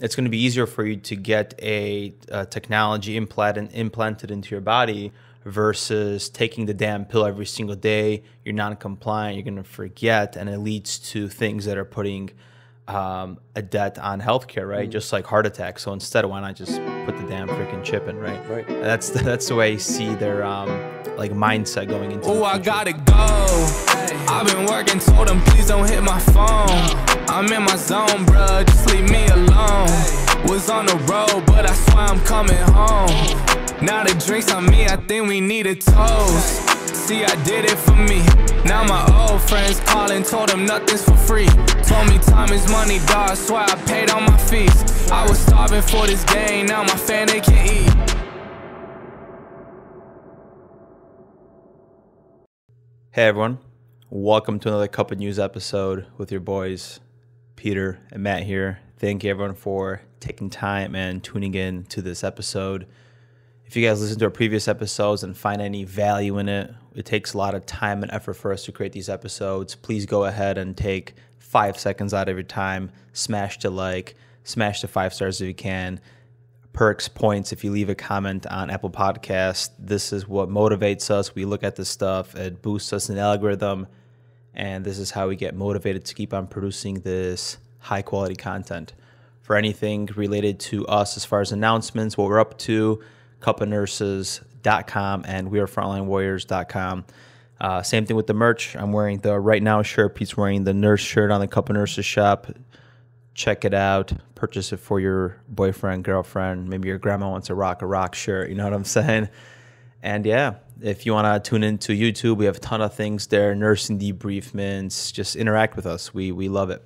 it's going to be easier for you to get a technology implanted into your body versus taking the damn pill every single day. You're non-compliant, you're going to forget, and it leads to things that are putting a debt on healthcare, right? Mm. Just like heart attacks. So instead, why not just put the damn freaking chip in, right? Right. That's the way I see their like mindset going into. Oh, I gotta go. I've been working, told them please don't hit my phone. I'm in my zone, bruh, just leave me alone. Was on the road, but I swear I'm coming home. Now the drinks on me, I think we need a toast. See, I did it for me. Now my old friends calling, told them nothing's for free. Told me time is money, dog, that's why I paid all my fees. I was starving for this game, now my fan, they can't eat. Hey everyone, welcome to another Cup of News episode with your boys, Peter and Matt here. Thank you everyone for taking time and tuning in to this episode. If you guys listen to our previous episodes and find any value in it, it takes a lot of time and effort for us to create these episodes. Please go ahead and take 5 seconds out of your time, smash the like, smash the 5 stars if you can. Perks, points, if you leave a comment on Apple Podcasts. This is what motivates us. We look at this stuff, it boosts us in the algorithm, and this is how we get motivated to keep on producing this high quality content. For anything related to us as far as announcements, what we're up to, cupofnurses.com and wearefrontlinewarriors.com. Same thing with the merch. I'm wearing the Right Now shirt. Pete's wearing the Nurse shirt on the Cup of Nurses shop. Check it out. Purchase it for your boyfriend, girlfriend. Maybe your grandma wants a rock shirt. You know what I'm saying? And yeah, if you want to tune into YouTube, we have a ton of things there. Nursing debriefments. Just interact with us. We love it.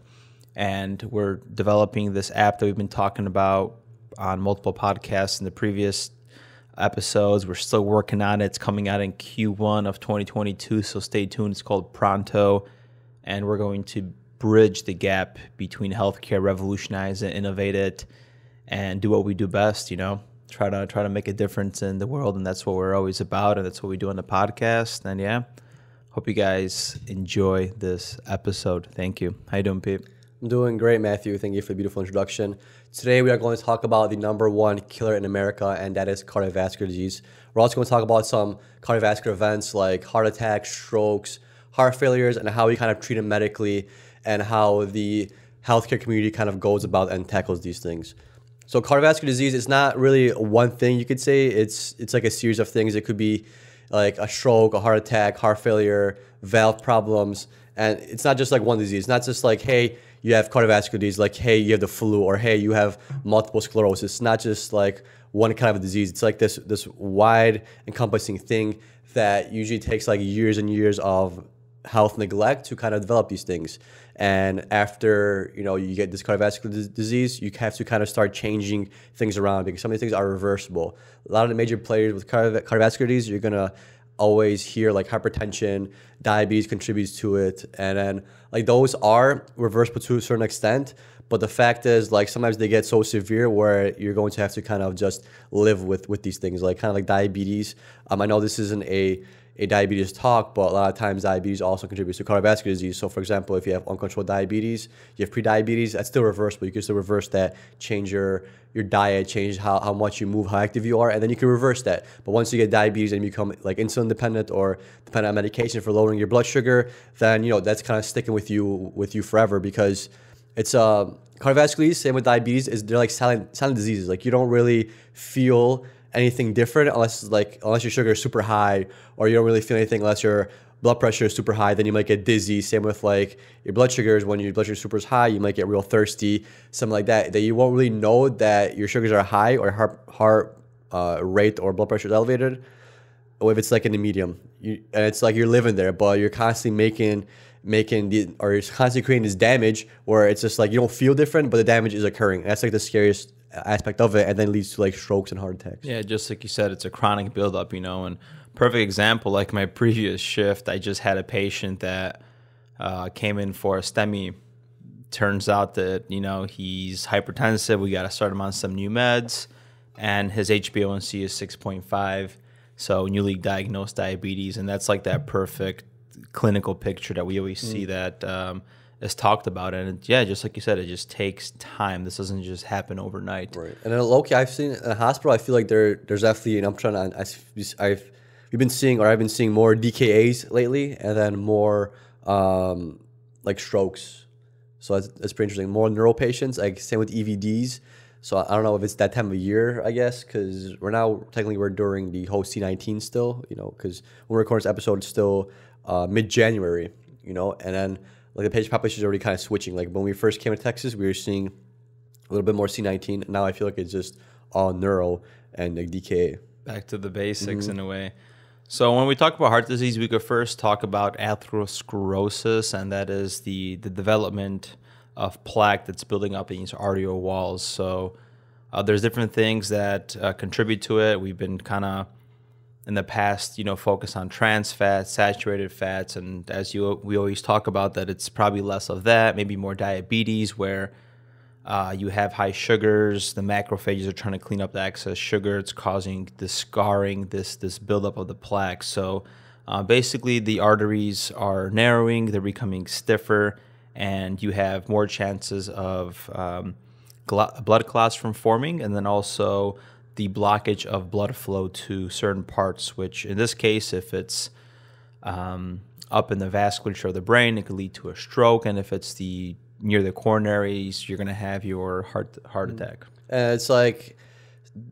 And we're developing this app that we've been talking about on multiple podcasts in the previous episodes. We're still working on it. It's coming out in Q1 of 2022, so stay tuned. It's called Pronto, and we're going to bridge the gap between healthcare, revolutionize it, innovate it, and do what we do best, you know, try to make a difference in the world, and that's what we're always about, and that's what we do on the podcast. And yeah, hope you guys enjoy this episode. Thank you. How you doing, Pete? I'm doing great, Matthew. Thank you for the beautiful introduction. Today we are going to talk about the #1 killer in America, and that is cardiovascular disease. We're also going to talk about some cardiovascular events like heart attacks, strokes, heart failures, and how we kind of treat them medically and how the healthcare community kind of goes about and tackles these things. So cardiovascular disease is not really one thing you could say. It's like a series of things. It could be like a stroke, a heart attack, heart failure, valve problems. And it's not just like one disease. It's not just like, hey, you have cardiovascular disease, like, hey, you have the flu, or hey, you have multiple sclerosis. It's not just like one kind of a disease. It's like this wide encompassing thing that usually takes like years and years of health neglect to kind of develop these things. And after, you know, you get this cardiovascular disease, you have to kind of start changing things around because some of these things are reversible. A lot of the major players with cardiovascular disease, you're going to always hear like hypertension, diabetes contributes to it. And then like those are reversible to a certain extent. But the fact is like sometimes they get so severe where you're going to have to kind of just live with these things, like kind of like diabetes. I know this isn't a diabetes talk, but a lot of times diabetes also contributes to cardiovascular disease. So for example, if you have uncontrolled diabetes, you have pre-diabetes, that's still reversible. You can still reverse that, change your diet, change how much you move, how active you are, and then you can reverse that. But once you get diabetes and you become like insulin dependent or dependent on medication for lowering your blood sugar, then you know that's kind of sticking with you forever, because it's cardiovascular disease, same with diabetes, is they're like silent diseases. Like you don't really feel anything different unless your sugar is super high, or you don't really feel anything unless your blood pressure is super high, then you might get dizzy. Same with like your blood sugars. When your blood sugar is super high, you might get real thirsty, something like that, that you won't really know that your sugars are high or heart rate or blood pressure is elevated, or if it's like in the medium. And it's like you're living there, but you're constantly or you're constantly creating this damage where it's just like you don't feel different, but the damage is occurring. And that's like the scariest aspect of it, and then leads to like strokes and heart attacks. Yeah, just like you said, it's a chronic buildup, you know. And perfect example, like my previous shift, I just had a patient that came in for a STEMI. Turns out that, you know, he's hypertensive. We got to start him on some new meds, and his HbA1c is 6.5, so newly diagnosed diabetes. And that's like that perfect clinical picture that we always see that is talked about, and it, yeah, just like you said, it just takes time. This doesn't just happen overnight. Right. And low-key, I've seen in a hospital, I feel like there's definitely an uptrend. And I've been seeing more DKAs lately, and then more like strokes. So that's pretty interesting. More neuro patients, like same with EVDs. So I don't know if it's that time of year, I guess, because we're now technically we're during the whole C19 still, you know, because when we record this episode, it's still mid-January, you know, and then like the patient population is already kind of switching. Like when we first came to Texas, we were seeing a little bit more C19. Now I feel like it's just all neuro and like DKA. Back to the basics in a way. So when we talk about heart disease, we could first talk about atherosclerosis, and that is the development of plaque that's building up in these arterial walls. So there's different things that contribute to it. We've been kind of in the past, you know, focused on trans fats, saturated fats, and as we always talk about that, it's probably less of that, maybe more diabetes where you have high sugars, the macrophages are trying to clean up the excess sugar, it's causing the scarring, this buildup of the plaque. So basically the arteries are narrowing, they're becoming stiffer, and you have more chances of blood clots from forming, and then also the blockage of blood flow to certain parts, which in this case, if it's up in the vasculature of the brain, it could lead to a stroke, and if it's near the coronaries, you're going to have your heart attack. And it's like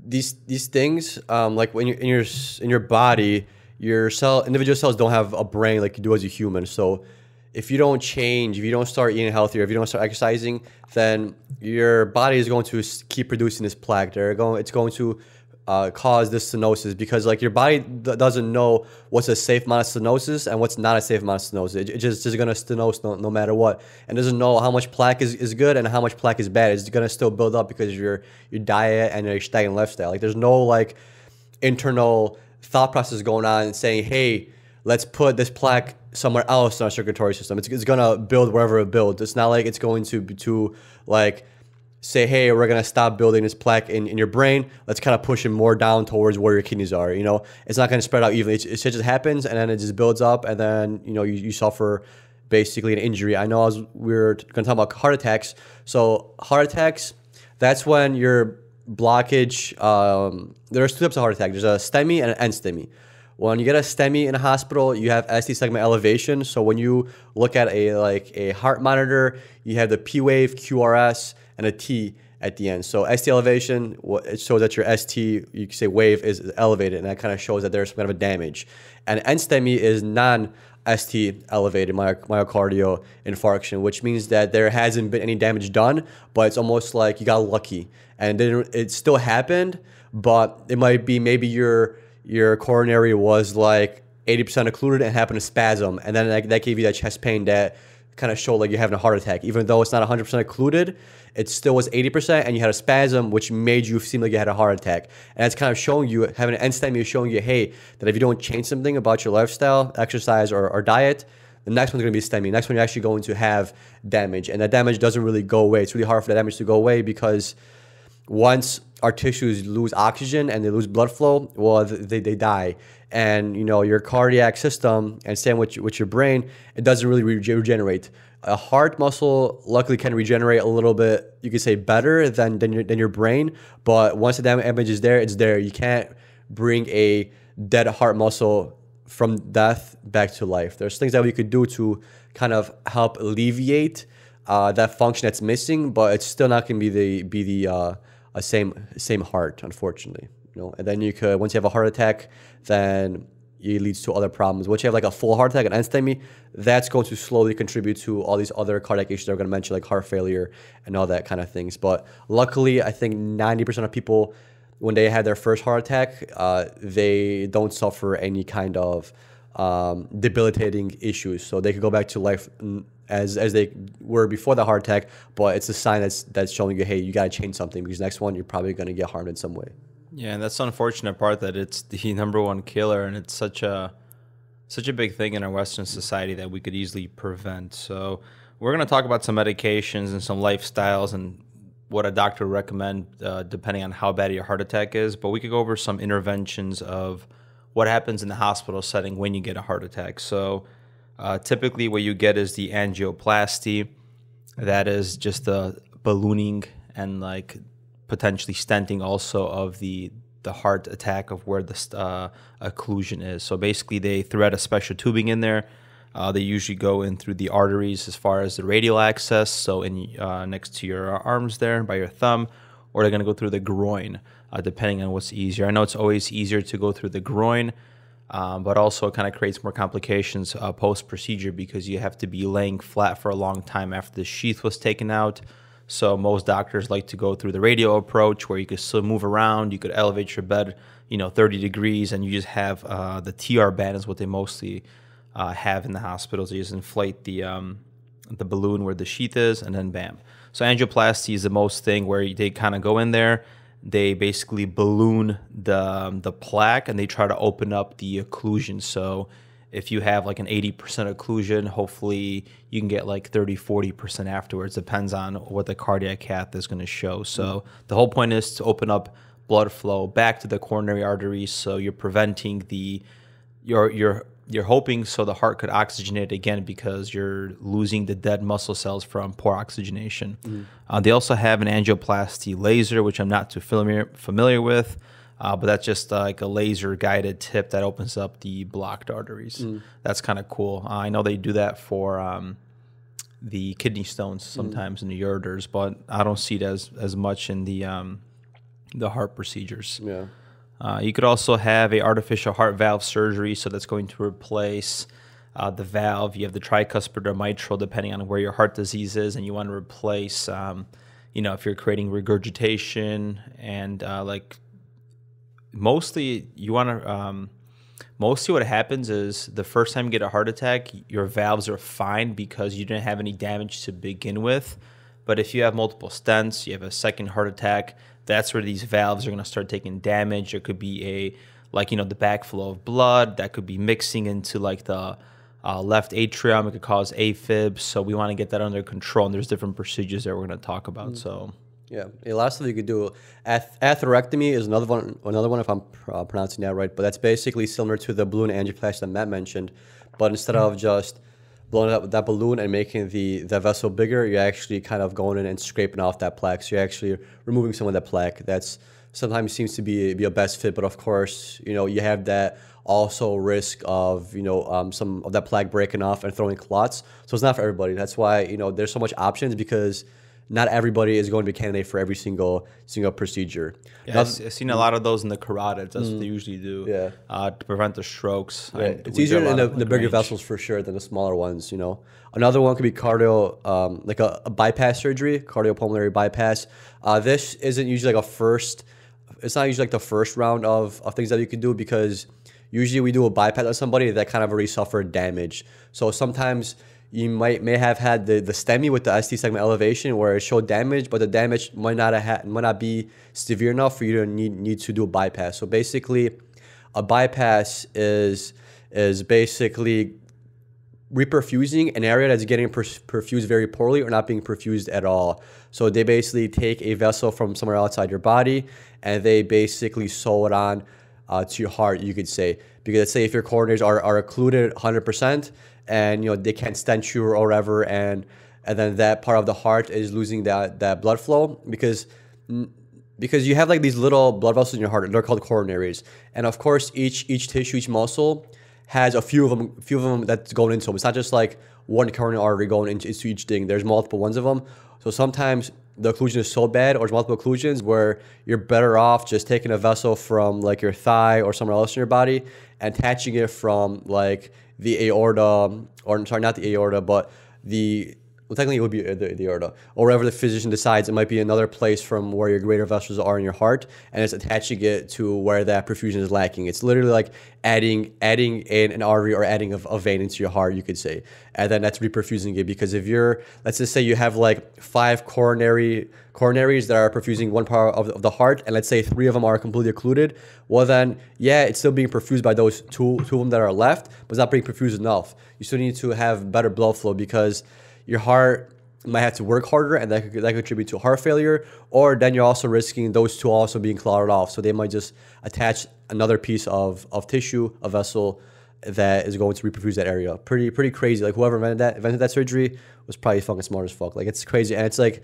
these things, like when you're in your body, individual cells don't have a brain like you do as a human, so if you don't change, if you don't start eating healthier, if you don't start exercising, then your body is going to keep producing this plaque. It's going to cause this stenosis, because like your body doesn't know what's a safe amount of stenosis and what's not a safe amount of stenosis. It's just going to stenose no matter what, and doesn't know how much plaque is good and how much plaque is bad. It's going to still build up because of your diet and your stagnant lifestyle. Like there's no like internal thought process going on and saying, hey, let's put this plaque somewhere else in our circulatory system. It's gonna build wherever it builds. It's not like it's going to like say, hey, we're gonna stop building this plaque in your brain. Let's kind of push it more down towards where your kidneys are. You know, it's not gonna spread out evenly. It just happens, and then it just builds up, and then you know you suffer basically an injury. I know we were gonna talk about heart attacks. So heart attacks, that's when your blockage. There's two types of heart attack. There's a STEMI and an NSTEMI. When you get a STEMI in a hospital, you have ST segment elevation. So when you look at a heart monitor, you have the P wave, QRS, and a T at the end. So ST elevation, it shows that your ST, you can say wave, is elevated, and that kind of shows that there's some kind of a damage. And NSTEMI is non-ST elevated myocardial infarction, which means that there hasn't been any damage done, but it's almost like you got lucky. And then it still happened, but it might be maybe your coronary was like 80% occluded and happened to spasm, and then that gave you that chest pain that kind of showed like you're having a heart attack. Even though it's not 100% occluded, it still was 80%, and you had a spasm, which made you seem like you had a heart attack. And it's kind of showing you, having an NSTEMI is showing you, hey, that if you don't change something about your lifestyle, exercise, or diet, the next one's going to be STEMI. The next one you're actually going to have damage, and that damage doesn't really go away. It's really hard for that damage to go away, because once our tissues lose oxygen and they lose blood flow, well, they die. And, you know, your cardiac system, and same with your brain, it doesn't really regenerate. A heart muscle luckily can regenerate a little bit, you could say, better than your brain. But once the damage is there, it's there. You can't bring a dead heart muscle from death back to life. There's things that we could do to kind of help alleviate that function that's missing, but it's still not going to be the same heart, unfortunately, you know. And then you could, once you have a heart attack, then it leads to other problems. Once you have like a full heart attack, an NSTEMI, that's going to slowly contribute to all these other cardiac issues that we're going to mention, like heart failure and all that kind of things. But luckily, I think 90% of people, when they had their first heart attack, they don't suffer any kind of debilitating issues, so they could go back to life as they were before the heart attack. But it's a sign that's showing you, hey, you got to change something, because next one you're probably going to get harmed in some way. Yeah, and that's the unfortunate part, that it's the #1 killer, and it's such a big thing in our Western society that we could easily prevent. So we're going to talk about some medications and some lifestyles and what a doctor would recommend depending on how bad your heart attack is, but we could go over some interventions of what happens in the hospital setting when you get a heart attack. So typically what you get is the angioplasty. That is just the ballooning and like potentially stenting also of the heart attack of where the occlusion is. So basically they thread a special tubing in there. They usually go in through the arteries as far as the radial access, so in next to your arms there by your thumb, or they're going to go through the groin, depending on what's easier. I know it's always easier to go through the groin, but also it kind of creates more complications post-procedure because you have to be laying flat for a long time after the sheath was taken out. So most doctors like to go through the radial approach where you could still move around, you could elevate your bed, you know, 30 degrees, and you just have the TR band is what they mostly have in the hospitals. You just inflate the balloon where the sheath is, and then bam. So angioplasty is the most thing where they kind of go in there, they basically balloon the plaque, and they try to open up the occlusion. So if you have like an 80% occlusion, hopefully you can get like 30, 40% afterwards. Depends on what the cardiac cath is going to show. So the whole point is to open up blood flow back to the coronary arteries. So you're preventing the, you're hoping so the heart could oxygenate again because you're losing the dead muscle cells from poor oxygenation. They also have an angioplasty laser, which I'm not too familiar with. But that's just like a laser-guided tip that opens up the blocked arteries. That's kind of cool. I know they do that for the kidney stones sometimes in the ureters, but I don't see it as much in the heart procedures. Yeah. You could also have a artificial heart valve surgery, so that's going to replace the valve. You have the tricuspid or mitral, depending on where your heart disease is, and you want to replace, you know, if you're creating regurgitation and like... Mostly, you want to. Mostly, what happens is the first time you get a heart attack, your valves are fine because you didn't have any damage to begin with. But if you have multiple stents, you have a second heart attack. That's where these valves are going to start taking damage. It could be a the backflow of blood that could be mixing into like the left atrium. It could cause AFib. So we want to get that under control. And there's different procedures that we're going to talk about. So. Yeah, the last thing you could do, atherectomy is another one if I'm pronouncing that right, but that's basically similar to the balloon angioplasty that Matt mentioned, but instead of just blowing up that balloon and making the vessel bigger, you're actually kind of going in and scraping off that plaque, so you're actually removing some of that plaque. That's sometimes seems to be a best fit, but of course, you know, you have that also risk of, you know, some of that plaque breaking off and throwing clots, so it's not for everybody. That's why, you know, there's so much options because... Not everybody is going to be a candidate for every single procedure. Yeah, I've seen a lot of those in the carotids. That's what they usually do to prevent the strokes. Right. It's easier in the bigger vessels for sure than the smaller ones, you know. Another one could be cardio, like a bypass surgery, cardiopulmonary bypass. This isn't usually like a first, it's not usually like the first round of things that you can do because usually we do a bypass on somebody that kind of already suffered damage. So sometimes... You may have had the STEMI with the ST segment elevation where it showed damage, but the damage might not be severe enough for you to need to do a bypass. So basically, a bypass is basically reperfusing an area that's getting perfused very poorly or not being perfused at all. So they basically take a vessel from somewhere outside your body and they basically sew it on to your heart, you could say. Because let's say if your coronaries are occluded 100%, and you know they can't stent you or whatever, and then that part of the heart is losing that blood flow because you have like these little blood vessels in your heart. They're called coronaries, and of course each tissue, each muscle has a few of them that's going into them. It's not just like one coronary artery going into each thing. There's multiple ones of them. So sometimes the occlusion is so bad, or there's multiple occlusions where you're better off just taking a vessel from like your thigh or somewhere else in your body and attaching it from like the aorta, or sorry, not the aorta, but the, well, technically it would be the aorta, or wherever the physician decides. It might be another place from where your greater vessels are in your heart, and it's attaching it to where that perfusion is lacking. It's literally like adding in an artery or adding a vein into your heart, you could say, and then that's reperfusing it. Because if you're, let's just say you have like five coronaries that are perfusing one part of the heart, and let's say three of them are completely occluded, well then, yeah, it's still being perfused by those two of them that are left, but it's not being perfused enough. You still need to have better blood flow because your heart might have to work harder, and that could contribute to heart failure, or then you're also risking those two also being clotted off. So they might just attach another piece of tissue, a vessel, that is going to reperfuse that area. Pretty crazy. Like, whoever invented that surgery was probably fucking smart as fuck. Like, it's crazy. And it's like,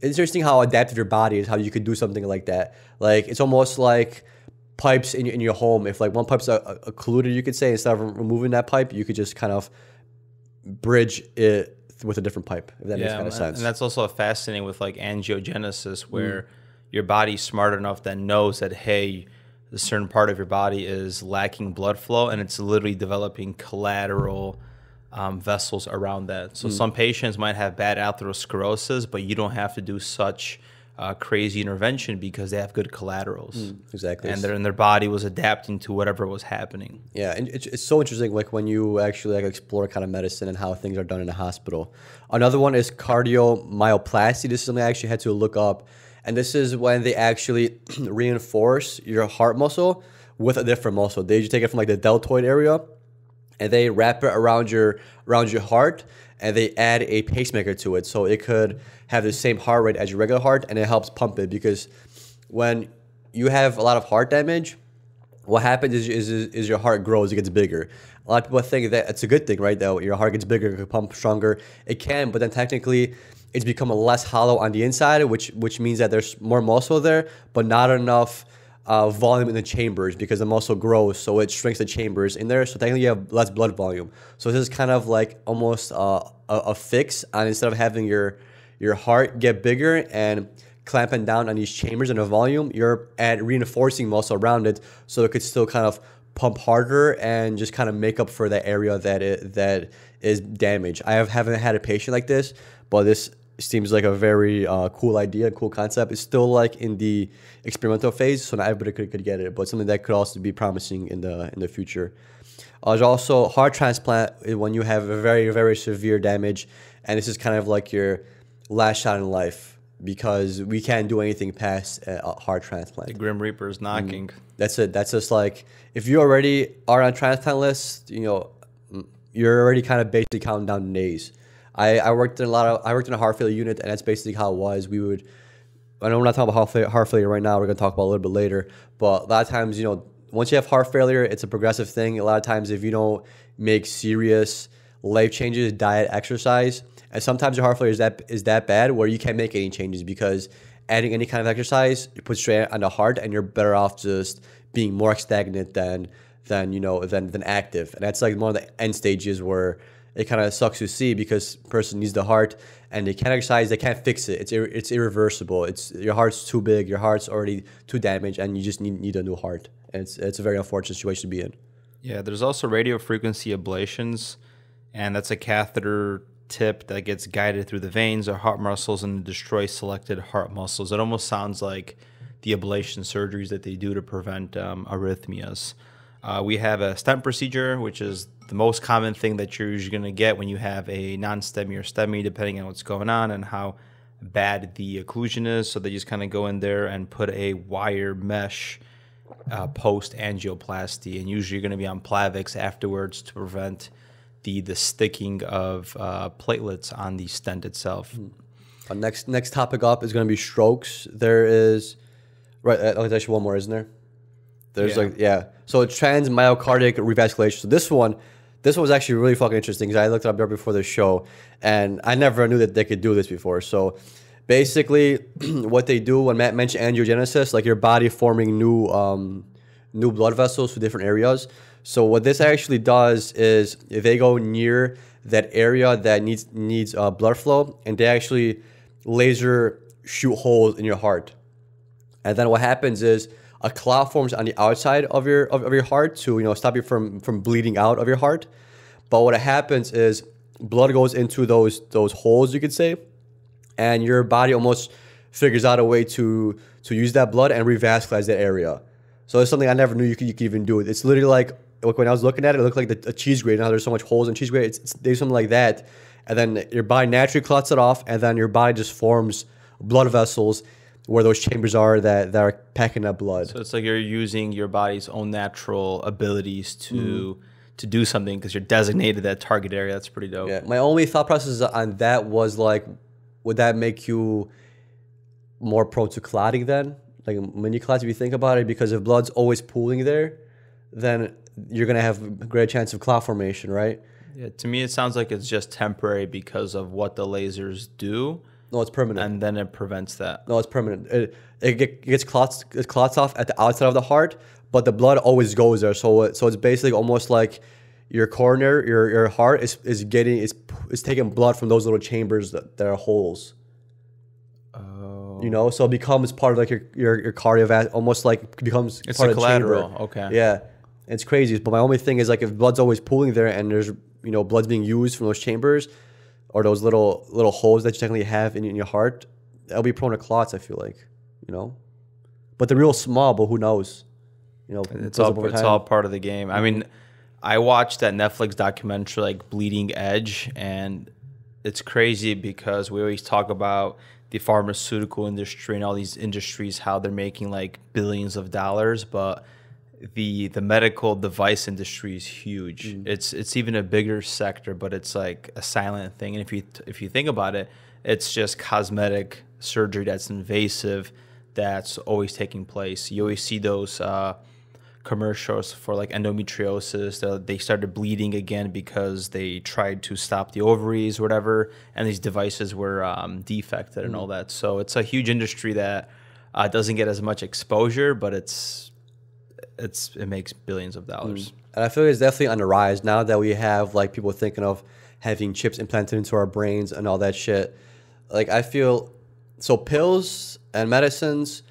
it's interesting how adaptive your body is, how you could do something like that. Like, it's almost like pipes in your home. If like one pipe's occluded, you could say, instead of removing that pipe, you could just kind of bridge it with a different pipe, if that makes kind of sense. And that's also fascinating with like angiogenesis, where your body's smart enough that knows that, hey, a certain part of your body is lacking blood flow, and it's literally developing collateral vessels around that. So some patients might have bad atherosclerosis, but you don't have to do such crazy intervention because they have good collaterals. Exactly. And their body was adapting to whatever was happening. Yeah, and it's so interesting, like, when you actually like explore kind of medicine and how things are done in a hospital. Another one is cardiomyoplasty. This is something I actually had to look up. And this is when they actually reinforce your heart muscle with a different muscle. They just take it from like the deltoid area, and they wrap it around your heart, and they add a pacemaker to it, so it could have the same heart rate as your regular heart, and it helps pump it. Because when you have a lot of heart damage, what happens is your heart grows, it gets bigger. A lot of people think that it's a good thing, right? That your heart gets bigger, it can pump stronger. It can, but then technically, it's become less hollow on the inside, which means that there's more muscle there, but not enough volume in the chambers, because the muscle grows, so it shrinks the chambers in there. So technically, you have less blood volume. So this is kind of like almost a fix on, instead of having your heart get bigger and clamping down on these chambers and the volume, you're at reinforcing muscle around it, so it could still kind of pump harder and just kind of make up for the area that is damaged. I haven't had a patient like this, but this seems like a very cool idea, cool concept. It's still like in the experimental phase, so not everybody could get it, but something that could also be promising in the future. There's also heart transplant, when you have a very, very severe damage, and this is kind of like your last shot in life, because we can't do anything past a heart transplant. The Grim Reaper is knocking. That's it. That's just like, if you already are on transplant list, you know, you're already kind of basically counting down days. I worked in a heart failure unit, and that's basically how it was. We would, I know we're not talking about heart failure right now, we're gonna talk about it a little bit later, but a lot of times, you know, once you have heart failure, it's a progressive thing. A lot of times, if you don't make serious life changes, diet, exercise, and sometimes your heart failure is that bad where you can't make any changes, because adding any kind of exercise, you put strain on the heart, and you're better off just being more stagnant than active. And that's like one of the end stages where it kind of sucks to see, because person needs the heart and they can't exercise, they can't fix it. It's irreversible. It's your heart's too big, your heart's already too damaged, and you just need a new heart. And it's a very unfortunate situation to be in. Yeah, there's also radiofrequency ablations, and that's a catheter tip that gets guided through the veins or heart muscles and destroys selected heart muscles. It almost sounds like the ablation surgeries that they do to prevent arrhythmias. We have a stent procedure, which is the most common thing that you're usually going to get when you have a non-STEMI or STEMI, depending on what's going on and how bad the occlusion is. So they just kind of go in there and put a wire mesh post-angioplasty, and usually you're going to be on Plavix afterwards to prevent the sticking of platelets on the stent itself. Our next topic up is going to be strokes. There is, right, there's actually one more, isn't there? There's so transmyocardic revascularization. So this one was actually really fucking interesting, because I looked it up there before the show, and I never knew that they could do this before. So basically, what they do, when Matt mentioned angiogenesis, like your body forming new blood vessels for different areas. So what this actually does is, if they go near that area that needs blood flow, and they actually laser shoot holes in your heart. And then what happens is a clot forms on the outside of your heart to, you know, stop you from bleeding out of your heart. But what happens is blood goes into those holes, you could say, and your body almost figures out a way to use that blood and revascularize that area. So it's something I never knew you could even do it. It's literally like when I was looking at it, it looked like a cheese grater. Now there's so much holes in cheese grater. There's something like that. And then your body naturally clots it off, and then your body just forms blood vessels where those chambers are that are packing up blood. So it's like you're using your body's own natural abilities to do something, because you're designated that target area. That's pretty dope. Yeah. My only thought process on that was like, would that make you more prone to clotting then? Like mini clots, if you think about it, because if blood's always pooling there, then you're going to have a great chance of clot formation, right? Yeah, to me, it sounds like it's just temporary because of what the lasers do. No, it's permanent. And then it prevents that. No, it's permanent. It gets clots off at the outside of the heart, but the blood always goes there. So it's basically almost like your cornea, your heart is taking blood from those little chambers that are holes. Oh. You know, so it becomes part of like your cardiovascular, almost like becomes it's part of collateral. The okay. Yeah, it's crazy. But my only thing is like if blood's always pooling there and there's blood's being used from those chambers. Or those little holes that you technically have in your heart, that'll be prone to clots. I feel like, but they're real small. But who knows? It's all part of the game. I mean, I watched that Netflix documentary like Bleeding Edge, and it's crazy because we always talk about the pharmaceutical industry and all these industries how they're making like billions of dollars, but the medical device industry is huge. It's even a bigger sector, but it's like a silent thing. And if you think about it, it's just cosmetic surgery that's invasive, that's always taking place. You always see those commercials for like endometriosis. They started bleeding again because they tried to stop the ovaries or whatever, and these devices were defected and all that. So it's a huge industry that doesn't get as much exposure, but it makes billions of dollars. And I feel it's definitely on the rise now that we have like people thinking of having chips implanted into our brains and all that shit. Like I feel so pills and medicines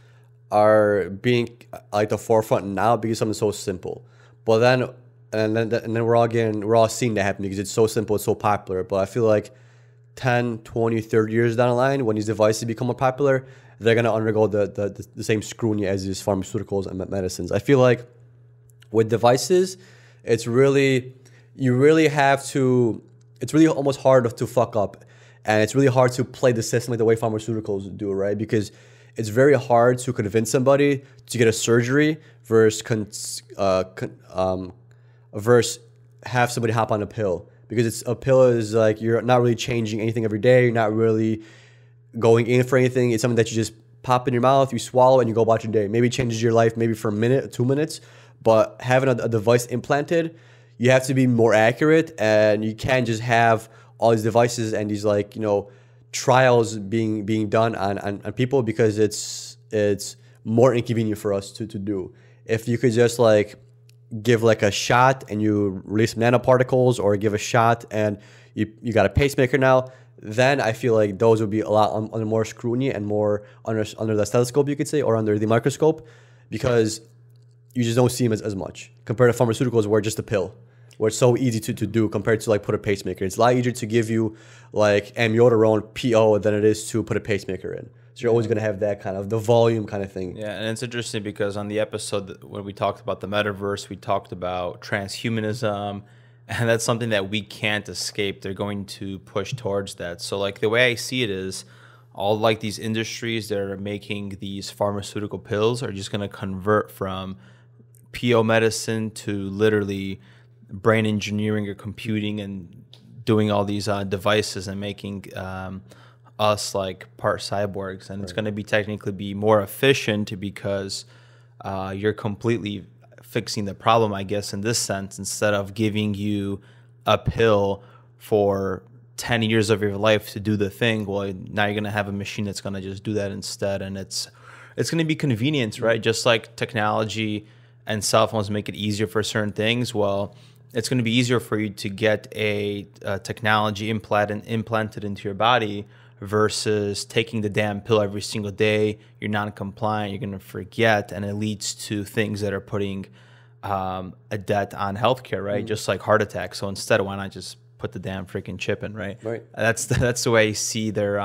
are being like the forefront now because something's so simple. But then we're all seeing that happen because it's so simple, it's so popular. But I feel like 10, 20, 30 years down the line when these devices become more popular, they're going to undergo the same scrutiny as these pharmaceuticals and medicines. I feel like with devices, it's really, it's really almost hard to fuck up. And it's really hard to play the system like the way pharmaceuticals do, right? Because it's very hard to convince somebody to get a surgery versus have somebody hop on a pill. Because a pill is like, you're not really changing anything every day. You're not really going in for anything. It's something that you just pop in your mouth, you swallow, and you go about your day. Maybe it changes your life, maybe for a minute, 2 minutes. But having a device implanted, you have to be more accurate, and you can't just have all these devices and these like trials being done on people because it's more inconvenient for us to do. If you could just like give like a shot and you release nanoparticles, or give a shot and you got a pacemaker now. Then I feel like those would be a lot under more scrutiny and more under the stethoscope, you could say, or under the microscope, because you just don't see them as much compared to pharmaceuticals where just a pill, where it's so easy to do compared to like put a pacemaker. It's a lot easier to give you like amiodarone PO than it is to put a pacemaker in. So you're always going to have that kind of the volume kind of thing. Yeah, and it's interesting because on the episode when we talked about the metaverse, we talked about transhumanism. And that's something that we can't escape. They're going to push towards that. So like the way I see it is all like these industries that are making these pharmaceutical pills are just going to convert from PO medicine to literally brain engineering or computing and doing all these devices and making us like part cyborgs. And right. It's going to be technically be more efficient because you're completely fixing the problem, I guess, in this sense, instead of giving you a pill for 10 years of your life to do the thing. Well, now you're going to have a machine that's going to just do that instead. And it's going to be convenience, right? Just like technology and cell phones make it easier for certain things. Well, it's going to be easier for you to get a technology implanted into your body versus taking the damn pill every single day. You're non-compliant, you're going to forget, and it leads to things that are putting a debt on healthcare, right? Just like heart attacks. So instead, why not just put the damn freaking chip in, right? Right. That's the way I see their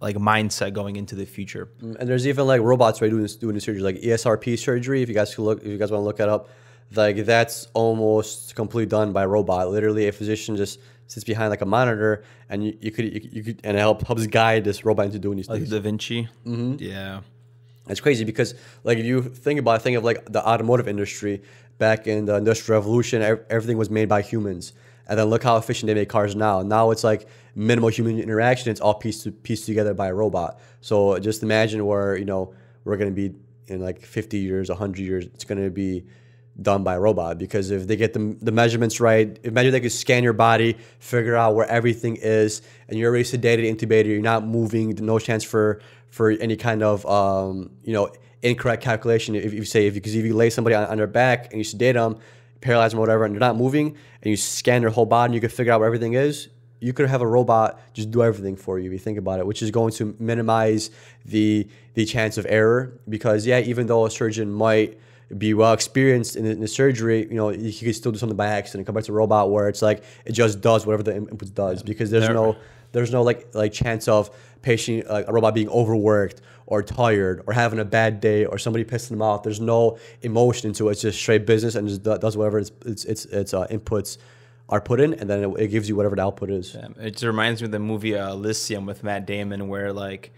like mindset going into the future. And there's even like robots right doing the surgery, like ESRP surgery. If you guys want to look that up, like that's almost completely done by a robot. Literally, a physician just sits behind like a monitor, and you could and it helps guide this robot into doing these things. Like Da Vinci. Yeah, it's crazy because like if you think of like the automotive industry back in the Industrial Revolution, everything was made by humans, and then look how efficient they make cars now. Now it's like minimal human interaction; it's all pieced together by a robot. So just imagine where we're going to be in like 50 years, 100 years. It's going to be done by a robot, because if they get the measurements right, imagine they could scan your body, figure out where everything is, and you're already sedated, intubated, you're not moving, no chance for any kind of you know, incorrect calculation. If you say, because if you lay somebody on their back and you sedate them, paralyze them or whatever, and they're not moving, and you scan their whole body and you can figure out where everything is, you could have a robot just do everything for you if you think about it, which is going to minimize the chance of error. Because yeah, even though a surgeon might be well experienced in the surgery, you know, he could still do something by accident compared to a robot where it's like it just does whatever the input does, because there's no like chance of patient, like a robot being overworked or tired or having a bad day or somebody pissing them off. There's no emotion into it. It's just straight business and just does whatever its inputs are put in, and then it gives you whatever the output is. Yeah, it just reminds me of the movie Elysium with Matt Damon, where like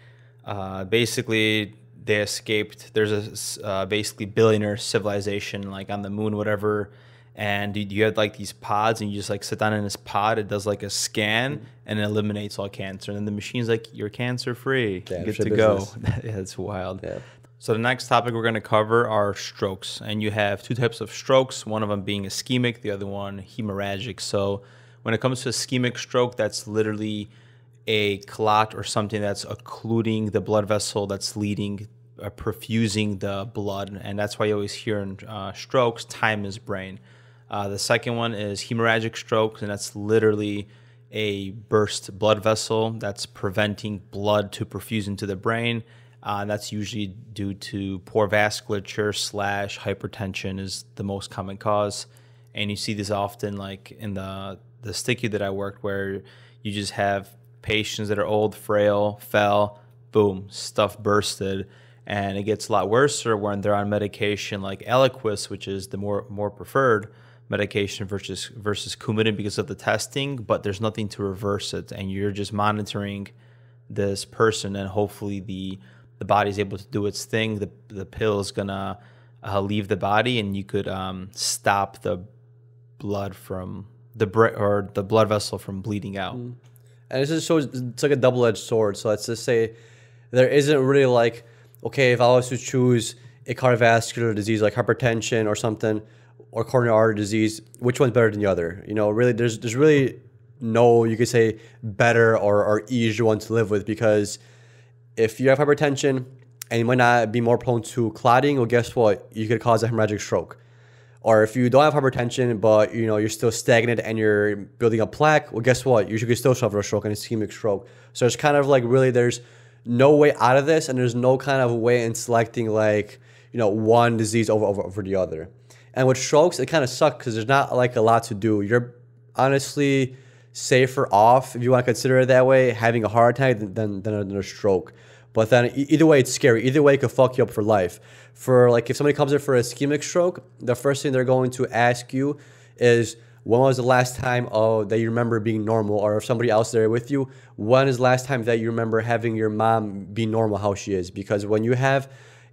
basically they escaped. There's a basically billionaire civilization like on the moon, whatever, and you had like these pods, and you just like sit down in this pod. It does like a scan and it eliminates all cancer, and then the machine's like, you're cancer free, yeah, good to go. Yeah, it's wild. Yeah. So the next topic we're going to cover are strokes. And you have two types of strokes, one of them being ischemic, the other one hemorrhagic. So when it comes to ischemic stroke, that's literally a clot or something that's occluding the blood vessel, that's leading, perfusing the blood. And that's why you always hear in strokes, time is brain. The second one is hemorrhagic stroke, and that's literally a burst blood vessel that's preventing blood to perfuse into the brain. That's usually due to poor vasculature / hypertension is the most common cause. And you see this often like in the sticky that I worked, where you just have patients that are old, frail, fell, boom, stuff bursted. And it gets a lot worse when they're on medication like Eliquis, which is the more preferred medication versus Coumadin because of the testing, but there's nothing to reverse it. And you're just monitoring this person, and hopefully the body's able to do its thing. The pill is gonna leave the body, and you could stop the blood from the blood vessel from bleeding out. And this is so, it's like a double-edged sword. So let's just say there isn't really like, okay, if I was to choose a cardiovascular disease like hypertension or something, or coronary artery disease, which one's better than the other? You know, really, there's really no, you could say, better or easier one to live with, because if you have hypertension and you might not be more prone to clotting, well, guess what? You could cause a hemorrhagic stroke. Or if you don't have hypertension, but you know, you're still stagnant and you're building up plaque, well, guess what? You could still suffer a stroke, an ischemic stroke. So it's kind of like, really, there's no way out of this, and there's no kind of way in selecting like, you know, one disease over the other. And with strokes, it kind of sucks because there's not like a lot to do. You're honestly safer off, if you want to consider it that way, having a heart attack than a stroke. But then either way, it's scary. Either way, it could fuck you up for life. For like, if somebody comes in for an ischemic stroke, the first thing they're going to ask you is, when was the last time that you remember being normal? Or if somebody else there with you, when is the last time that you remember having your mom be normal, how she is? Because when you have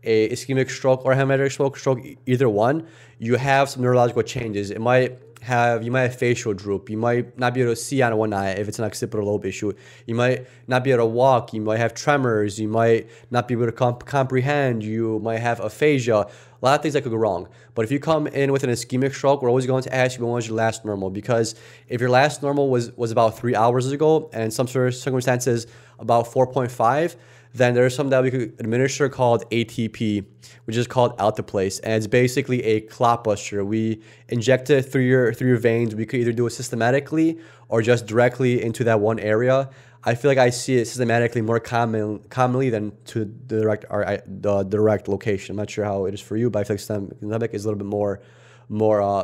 a ischemic stroke or hemorrhagic stroke, either one, you have some neurological changes. It might have, you might have facial droop. You might not be able to see on one eye if it's an occipital lobe issue. You might not be able to walk. You might have tremors. You might not be able to comprehend. You might have aphasia. A lot of things that could go wrong. But if you come in with an ischemic stroke, we're always going to ask you, when was your last normal? Because if your last normal was about 3 hours ago, and in some sort of circumstances about 4.5, then there's something that we could administer called ATP, which is called alteplase, and it's basically a clot buster. We inject it through your veins. We could either do it systematically or just directly into that one area. I feel like I see it systematically more commonly than to the direct location. I'm not sure how it is for you, but I feel like systemic is a little bit more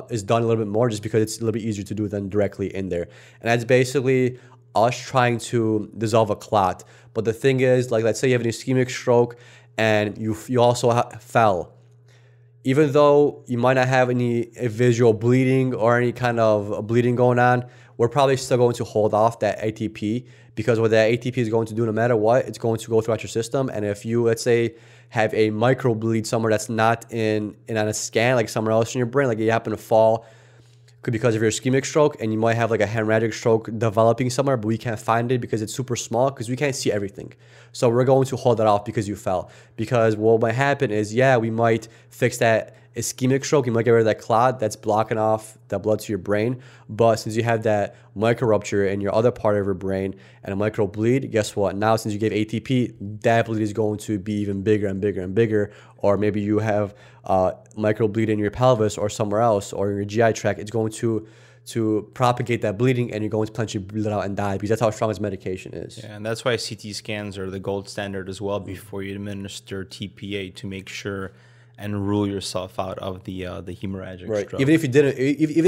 is done a little bit more, just because it's a little bit easier to do than directly in there. And that's basically us trying to dissolve a clot. But the thing is, like, let's say you have an ischemic stroke and you also fell. Even though you might not have any visual bleeding or any kind of bleeding going on, we're probably still going to hold off that ATP, because what that ATP is going to do, no matter what, it's going to go throughout your system. And if you, let's say, have a micro bleed somewhere that's not on a scan, like somewhere else in your brain, like you happen to fall, could be because of your ischemic stroke, and you might have like a hemorrhagic stroke developing somewhere, but we can't find it because it's super small, because we can't see everything. So we're going to hold that off because you fell. Because what might happen is, yeah, we might fix that ischemic stroke, you might get rid of that clot that's blocking off that blood to your brain. But since you have that micro rupture in your other part of your brain and a micro bleed, guess what? Now, since you gave ATP, that bleed is going to be even bigger and bigger and bigger. Or maybe you have micro bleed in your pelvis or somewhere else or in your GI tract. It's going to propagate that bleeding, and you're going to potentially bleed out and die, because that's how strong this medication is. Yeah, and that's why CT scans are the gold standard as well before you administer tPA, to make sure and rule yourself out of the hemorrhagic stroke. Even if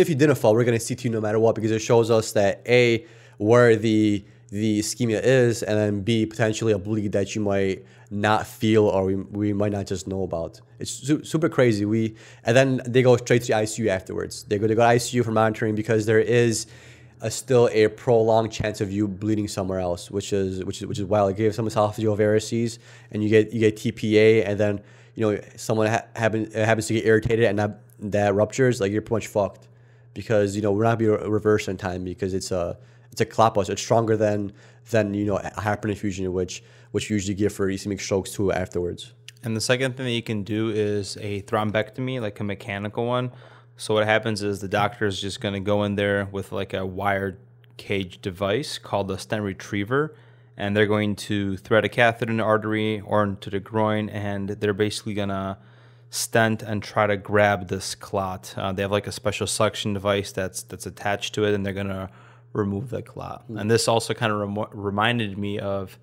you didn't fall, we're going to CT no matter what, because it shows us that A, where the ischemia is, and then B, potentially a bleed that you might not feel, or we might not just know about. It's super crazy. And then they go straight to the ICU afterwards. They go to ICU for monitoring, because there is still a prolonged chance of you bleeding somewhere else, which is wild. Like, you have someone's esophageal varices and you get tPA, and then, you know, someone happens to get irritated and that ruptures, like, you're pretty much fucked, because, you know, we're not gonna be reversed in time, because it's a clot bus. It's stronger than you know, a hyperinfusion, which you usually give for ischemic strokes too afterwards. And the second thing that you can do is a thrombectomy, like a mechanical one. So what happens is the doctor is just going to go in there with like a wired cage device called a stent retriever, and they're going to thread a catheter in the artery or into the groin, and they're basically going to stent and try to grab this clot. They have like a special suction device that's attached to it, and they're going to remove the clot. And this also kind of reminded me of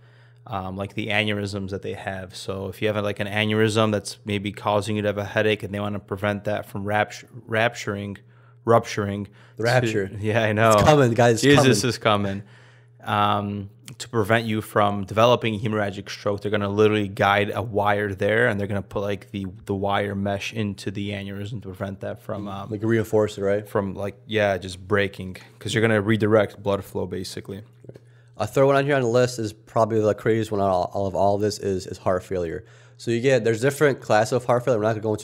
like the aneurysms that they have. So if you have like an aneurysm that's maybe causing you to have a headache, and they want to prevent that from rupturing. The rapture. Yeah, I know. It's coming, guys. Jesus is coming. To prevent you from developing hemorrhagic stroke, they're going to literally guide a wire there, and they're going to put like the wire mesh into the aneurysm to prevent that from like, reinforce it, right? From like, yeah, just breaking, because you're going to redirect blood flow basically. Right. A third one on here on the list is probably the craziest one out of all of this is heart failure. So you get, there's different classes of heart failure. We're not going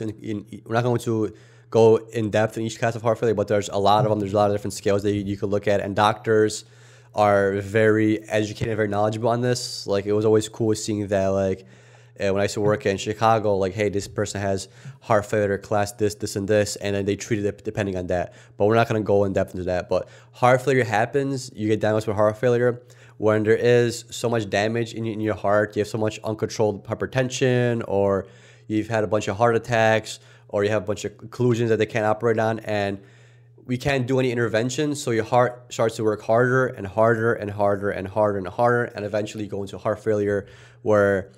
to go in depth in each class of heart failure, but there's a lot of them. There's a lot of different scales that you could look at, and doctors are very educated, very knowledgeable on this. Like, it was always cool seeing that, like, when I used to work in Chicago, like, hey, this person has heart failure class this and this, and then they treated it depending on that. But we're not going to go in depth into that. But heart failure happens. You get diagnosed with heart failure when there is so much damage in your heart. You have so much uncontrolled hypertension, or you've had a bunch of heart attacks, or you have a bunch of occlusions that they can't operate on, and we can't do any intervention, so your heart starts to work harder and harder and harder and harder and harder, and eventually you go into heart failure, where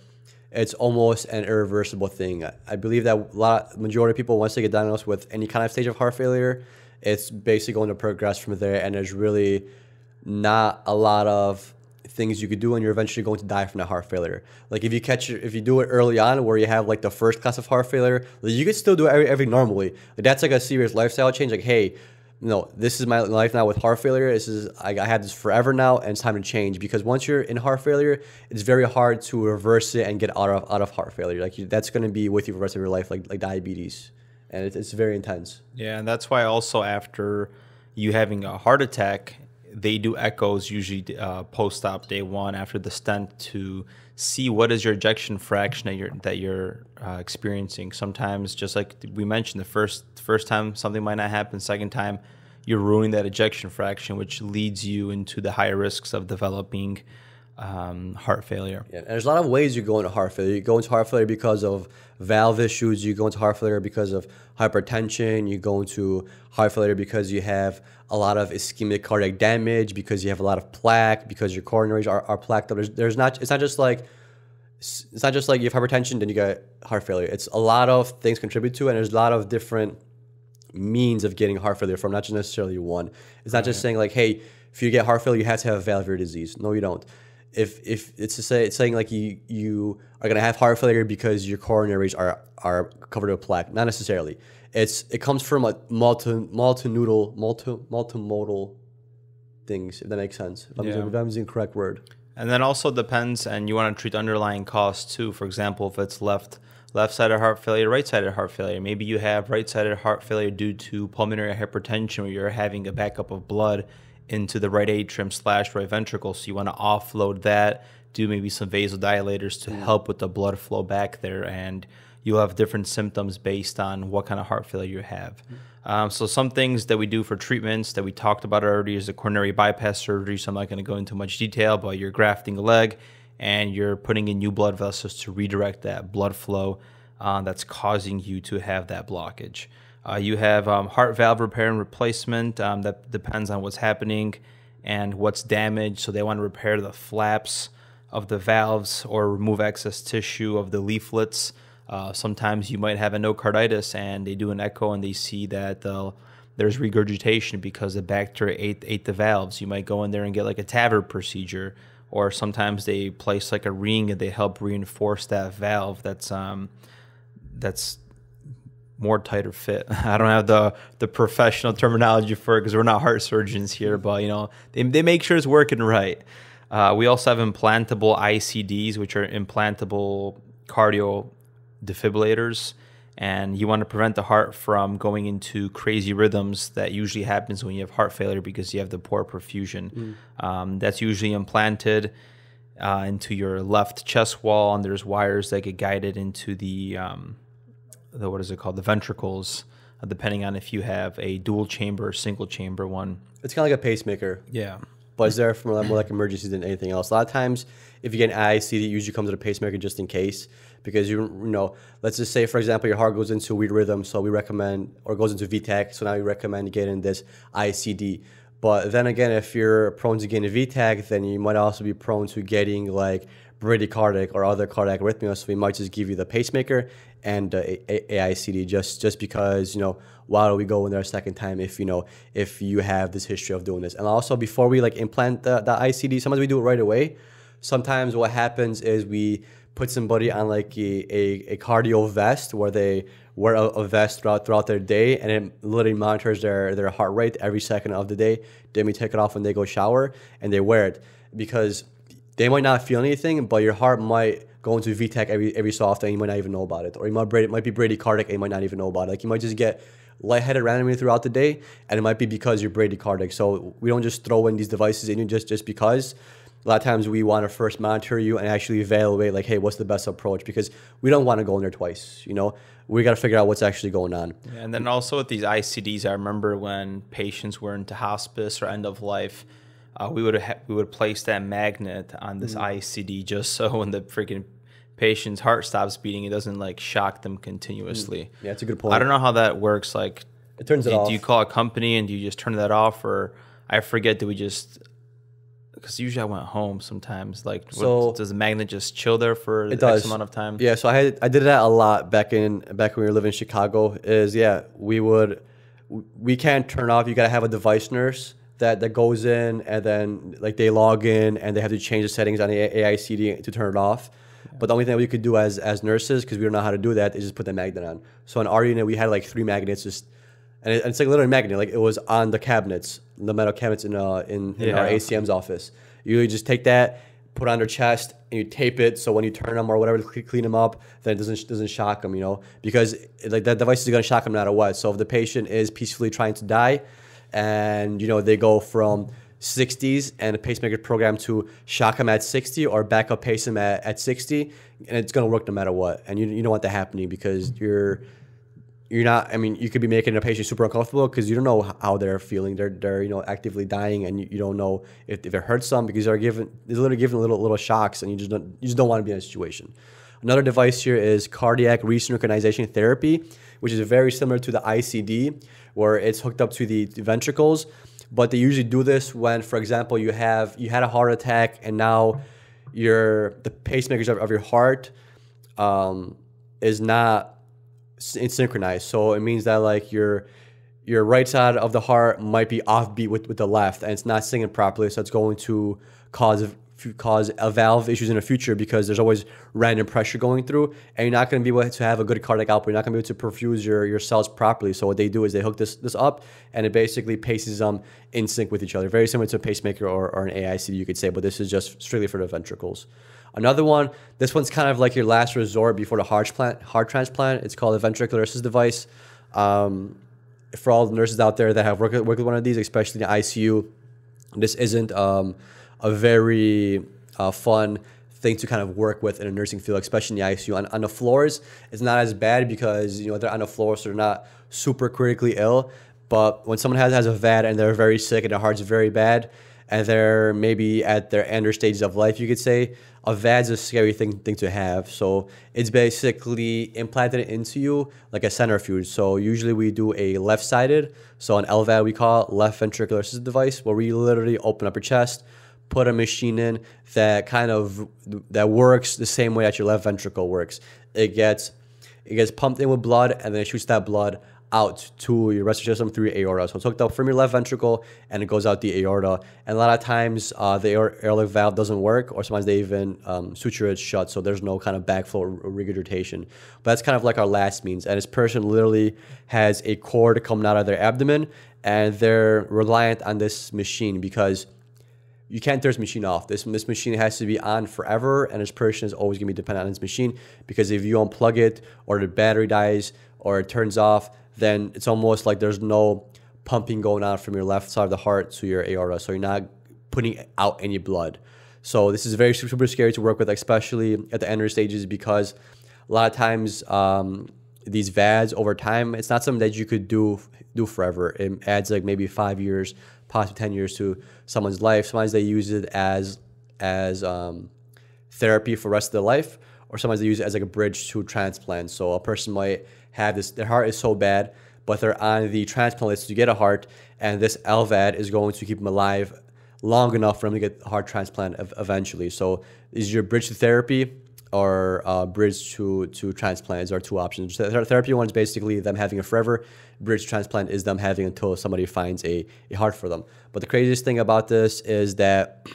it's almost an irreversible thing. I believe that majority of people, once they get diagnosed with any kind of stage of heart failure, it's basically going to progress from there, and there's really not a lot of things you could do, and you're eventually going to die from that heart failure. Like, if you do it early on, where you have like the first class of heart failure, like, you could still do everything normally. Like, that's like a serious lifestyle change. Like, hey, no, this is my life now with heart failure. I have this forever now, and it's time to change, because once you're in heart failure, it's very hard to reverse it and get out of heart failure. Like, that's going to be with you for the rest of your life, like diabetes, and it's very intense. Yeah, and that's why also after you having a heart attack, they do echoes usually post-op day one after the stent to see what is your ejection fraction that you're experiencing. Sometimes, just like we mentioned, the first time something might not happen. Second time, you're ruining that ejection fraction, which leads you into the high risks of developing heart failure. Yeah, and there's a lot of ways you go into heart failure. You go into heart failure because of valve issues. You go into heart failure because of hypertension. You go into heart failure because you have a lot of ischemic cardiac damage, because you have a lot of plaque, because your coronaries are plaqued up. It's not just like you have hypertension, then you got heart failure. It's a lot of things contribute to it, and there's a lot of different means of getting heart failure from, not just necessarily one. It's not just saying like, hey, if you get heart failure, you have to have valvular disease. No, you don't. It's saying like you are gonna have heart failure because your coronaries are covered with plaque. Not necessarily. It comes from a multimodal things, if that makes sense. If I'm using the correct word. And then also depends, and you want to treat underlying cause too. For example, if it's left-sided heart failure, right-sided heart failure. Maybe you have right-sided heart failure due to pulmonary hypertension, where you're having a backup of blood into the right atrium / right ventricle. So you want to offload that, do maybe some vasodilators to help with the blood flow back there, and you'll have different symptoms based on what kind of heart failure you have. So some things that we do for treatments that we talked about already is the coronary bypass surgery. So I'm not going to go into much detail, but you're grafting a leg and you're putting in new blood vessels to redirect that blood flow that's causing you to have that blockage. You have heart valve repair and replacement. That depends on what's happening and what's damaged. So they want to repair the flaps of the valves or remove excess tissue of the leaflets. Sometimes you might have endocarditis and they do an echo and they see that there's regurgitation because the bacteria ate the valves. You might go in there and get like a TAVR procedure, or sometimes they place like a ring and they help reinforce that valve that's more tighter fit. I don't have the professional terminology for it because we're not heart surgeons here, but you know, they make sure it's working right. We also have implantable ICDs, which are implantable cardio defibrillators, and you want to prevent the heart from going into crazy rhythms that usually happens when you have heart failure because you have the poor perfusion. That's usually implanted into your left chest wall, and there's wires that get guided into the what is it called, the ventricles, depending on if you have a dual chamber or single chamber one. It's kind of like a pacemaker. Yeah. But it's there for more like emergencies than anything else. A lot of times, if you get an ICD, it usually comes with a pacemaker just in case, because you know, let's just say, for example, your heart goes into a weird rhythm, so we recommend, or goes into VTAC, so now we recommend getting this ICD. But then again, if you're prone to getting a VTAC, then you might also be prone to getting like bradycardic or other cardiac arrhythmias, so we might just give you the pacemaker and ICD just because, you know, why don't we go in there a second time if, you know, if you have this history of doing this. And also, before we like implant the ICD, sometimes we do it right away. Sometimes what happens is we put somebody on like a cardio vest where they wear a vest throughout their day, and it literally monitors their heart rate every second of the day. Then we take it off when they go shower and they wear it, because they might not feel anything, but your heart might go into VTAC every so often, and you might not even know about it. Or it might be bradycardic, and you might not even know about it. Like, you might just get lightheaded randomly throughout the day, and it might be because you're bradycardic. So we don't just throw in these devices in you just because. A lot of times we want to first monitor you and actually evaluate, like, hey, what's the best approach? Because we don't want to go in there twice, you know? We got to figure out what's actually going on. Yeah, and then also with these ICDs, I remember when patients were into hospice or end of life, we would place that magnet on this ICD just so when the freaking patient's heart stops beating, it doesn't like shock them continuously. Yeah, that's a good point. I don't know how that works. Like, it turns it off. Do you call a company and do you just turn that off, or I forget? Do we just? Because usually I went home sometimes. Like, so does the magnet just chill there for X amount of time? Yeah, so I did that a lot back when we were living in Chicago. We can't turn off. You gotta have a device nurse that goes in, and then like they log in and they have to change the settings on the AICD to turn it off. But the only thing we could do as nurses, because we don't know how to do that, is just put the magnet on. So in our unit, we had like 3 magnets, and it's like literally a magnet. Like, it was on the cabinets, the metal cabinets in our ACM's office. You just take that, put it on their chest, and you tape it so when you turn them or whatever to clean them up, then it doesn't shock them, you know? Because like that device is gonna shock them no matter what. So if the patient is peacefully trying to die, and you know they go from 60s and a pacemaker program to shock them at 60 or back up pace them at 60, and it's gonna work no matter what. And you don't want that happening, because you're not. I mean, you could be making a patient super uncomfortable because you don't know how they're feeling. They're you know, actively dying, and you don't know if it hurts them, because they're literally given little shocks, and you just don't want to be in a situation. Another device here is cardiac resynchronization therapy, which is very similar to the ICD, where it's hooked up to the ventricles. But they usually do this when, for example, you had a heart attack, and now the pacemakers of your heart is not synchronized. So it means that like your right side of the heart might be offbeat with the left, and it's not singing properly. So it's going to cause a valve issues in the future, because there's always random pressure going through, and you're not going to be able to have a good cardiac output. You're not going to be able to perfuse your cells properly. So what they do is they hook this up, and it basically paces them in sync with each other. Very similar to a pacemaker or an AICD, you could say, but this is just strictly for the ventricles. Another one, this one's kind of like your last resort before the heart transplant. It's called a ventricular assist device. For all the nurses out there that have worked with one of these, especially in the ICU, this isn't a very fun thing to kind of work with in a nursing field, especially in the ICU. On the floors, it's not as bad because, you know, they're on the floor, so they're not super critically ill. But when someone has a VAD and they're very sick and their heart's very bad and they're maybe at their end or stages of life, you could say, a VAD's a scary thing to have. So it's basically implanted into you like a centrifuge. So usually we do a left-sided, so an LVAD we call it, left ventricular assist device, where we literally open up your chest, put a machine in that kind of works the same way that your left ventricle works. It gets pumped in with blood, and then it shoots that blood out to your respiratory system through your aorta. So it's hooked up from your left ventricle and it goes out the aorta. And a lot of times the aortic valve doesn't work, or sometimes they even suture it shut, so there's no kind of backflow or regurgitation. But that's kind of like our last means. And this person literally has a cord coming out of their abdomen, and they're reliant on this machine because you can't turn this machine off. This machine has to be on forever, and this person is always going to be dependent on this machine, because if you unplug it or the battery dies or it turns off, then it's almost like there's no pumping going on from your left side of the heart to your aorta, so you're not putting out any blood. So this is very super scary to work with, especially at the end stages, because a lot of times these VADs over time, it's not something that you could do forever. It adds like maybe 5 years, possibly 10 years to someone's life. Sometimes they use it as therapy for the rest of their life, or sometimes they use it as like a bridge to transplant. So a person might have this, their heart is so bad, but they're on the transplant list to get a heart, and this LVAD is going to keep them alive long enough for them to get a heart transplant eventually. So is your bridge to therapy or bridge to transplants are two options. Therapy one is basically them having it forever. Bridge transplant is them having until somebody finds a heart for them. But the craziest thing about this is that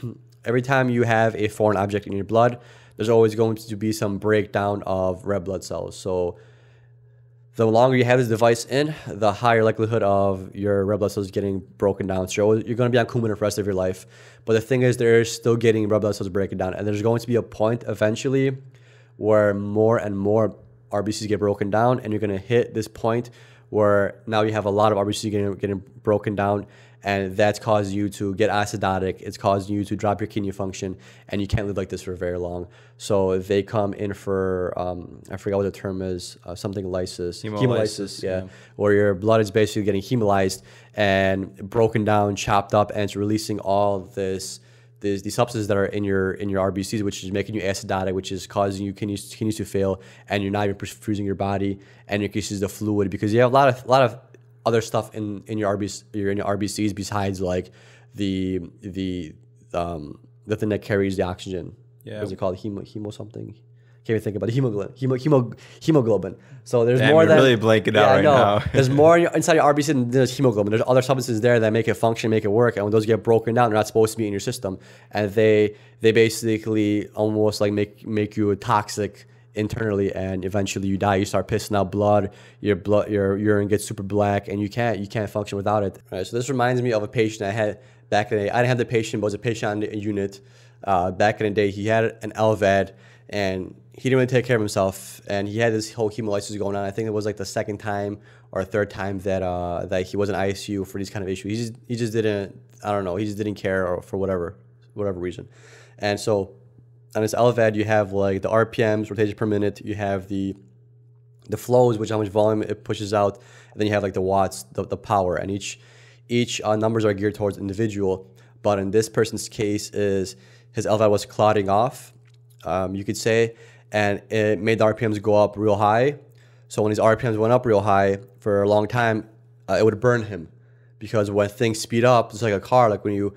every time you have a foreign object in your blood, there's always going to be some breakdown of red blood cells. So the longer you have this device in, the higher likelihood of your red blood cells getting broken down. So you're going to be on Coumadin for the rest of your life. But the thing is, they're still getting red blood cells breaking down. And there's going to be a point eventually where more and more RBCs get broken down. And you're going to hit this point where now you have a lot of RBCs getting broken down. And that's caused you to get acidotic. It's causing you to drop your kidney function. And you can't live like this for very long. So they come in for, I forgot what the term is, something lysis. Hemolysis, yeah. Where your blood is basically getting hemolyzed and broken down, chopped up, and it's releasing all these substances that are in your RBCs, which is making you acidotic, which is causing your kidneys to fail, and you're not even perfusing your body, and your kidneys the fluid, because you have a lot of other stuff in your RBCs besides like the thing that carries the oxygen. Yeah, what's it called? Hemo something. Can't even think about it. Hemoglobin. So there's more than really blanking out right now. There's more inside your RBC than there's hemoglobin. There's other substances there that make it function, make it work, and when those get broken down, they're not supposed to be in your system, and they basically almost like make you toxic internally, and eventually you die. You start pissing out blood, your urine gets super black, and you can't function without it. All right, so this reminds me of a patient I had back in the day. I didn't have the patient, but it was a patient on the unit back in the day. He had an LVAD, and he didn't really take care of himself, and he had this whole hemolysis going on. I think it was like the second time or third time that he was in ICU for these kind of issues. He just didn't, I don't know, he just didn't care, or for whatever reason. And so on this LVAD, you have like the RPMs, rotations per minute. You have the flows, which how much volume it pushes out, and then you have like the watts, the power, and each numbers are geared towards individual. But in this person's case, is his LVAD was clotting off, you could say, and it made the RPMs go up real high. So when his RPMs went up real high for a long time, it would burn him, because when things speed up, it's like a car, like when you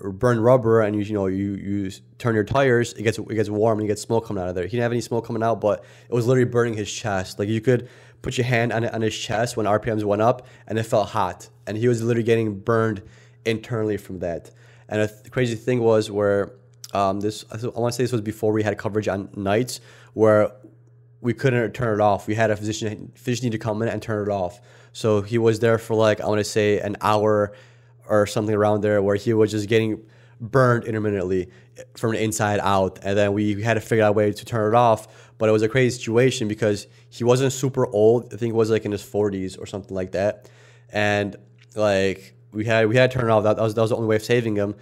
burn rubber and you turn your tires, it gets warm and you get smoke coming out of there. He didn't have any smoke coming out, but it was literally burning his chest. Like you could put your hand on his chest when RPMs went up, and it felt hot, and he was literally getting burned internally from that. And the crazy thing was where I want to say this was before we had coverage on nights, where we couldn't turn it off. We had a physician need to come in and turn it off. So he was there for like, I want to say, an hour or something around there, where he was just getting burned intermittently from the inside out. And then we had to figure out a way to turn it off. But it was a crazy situation because he wasn't super old. I think it was like in his 40s or something like that. And like we had to turn it off. That was the only way of saving him.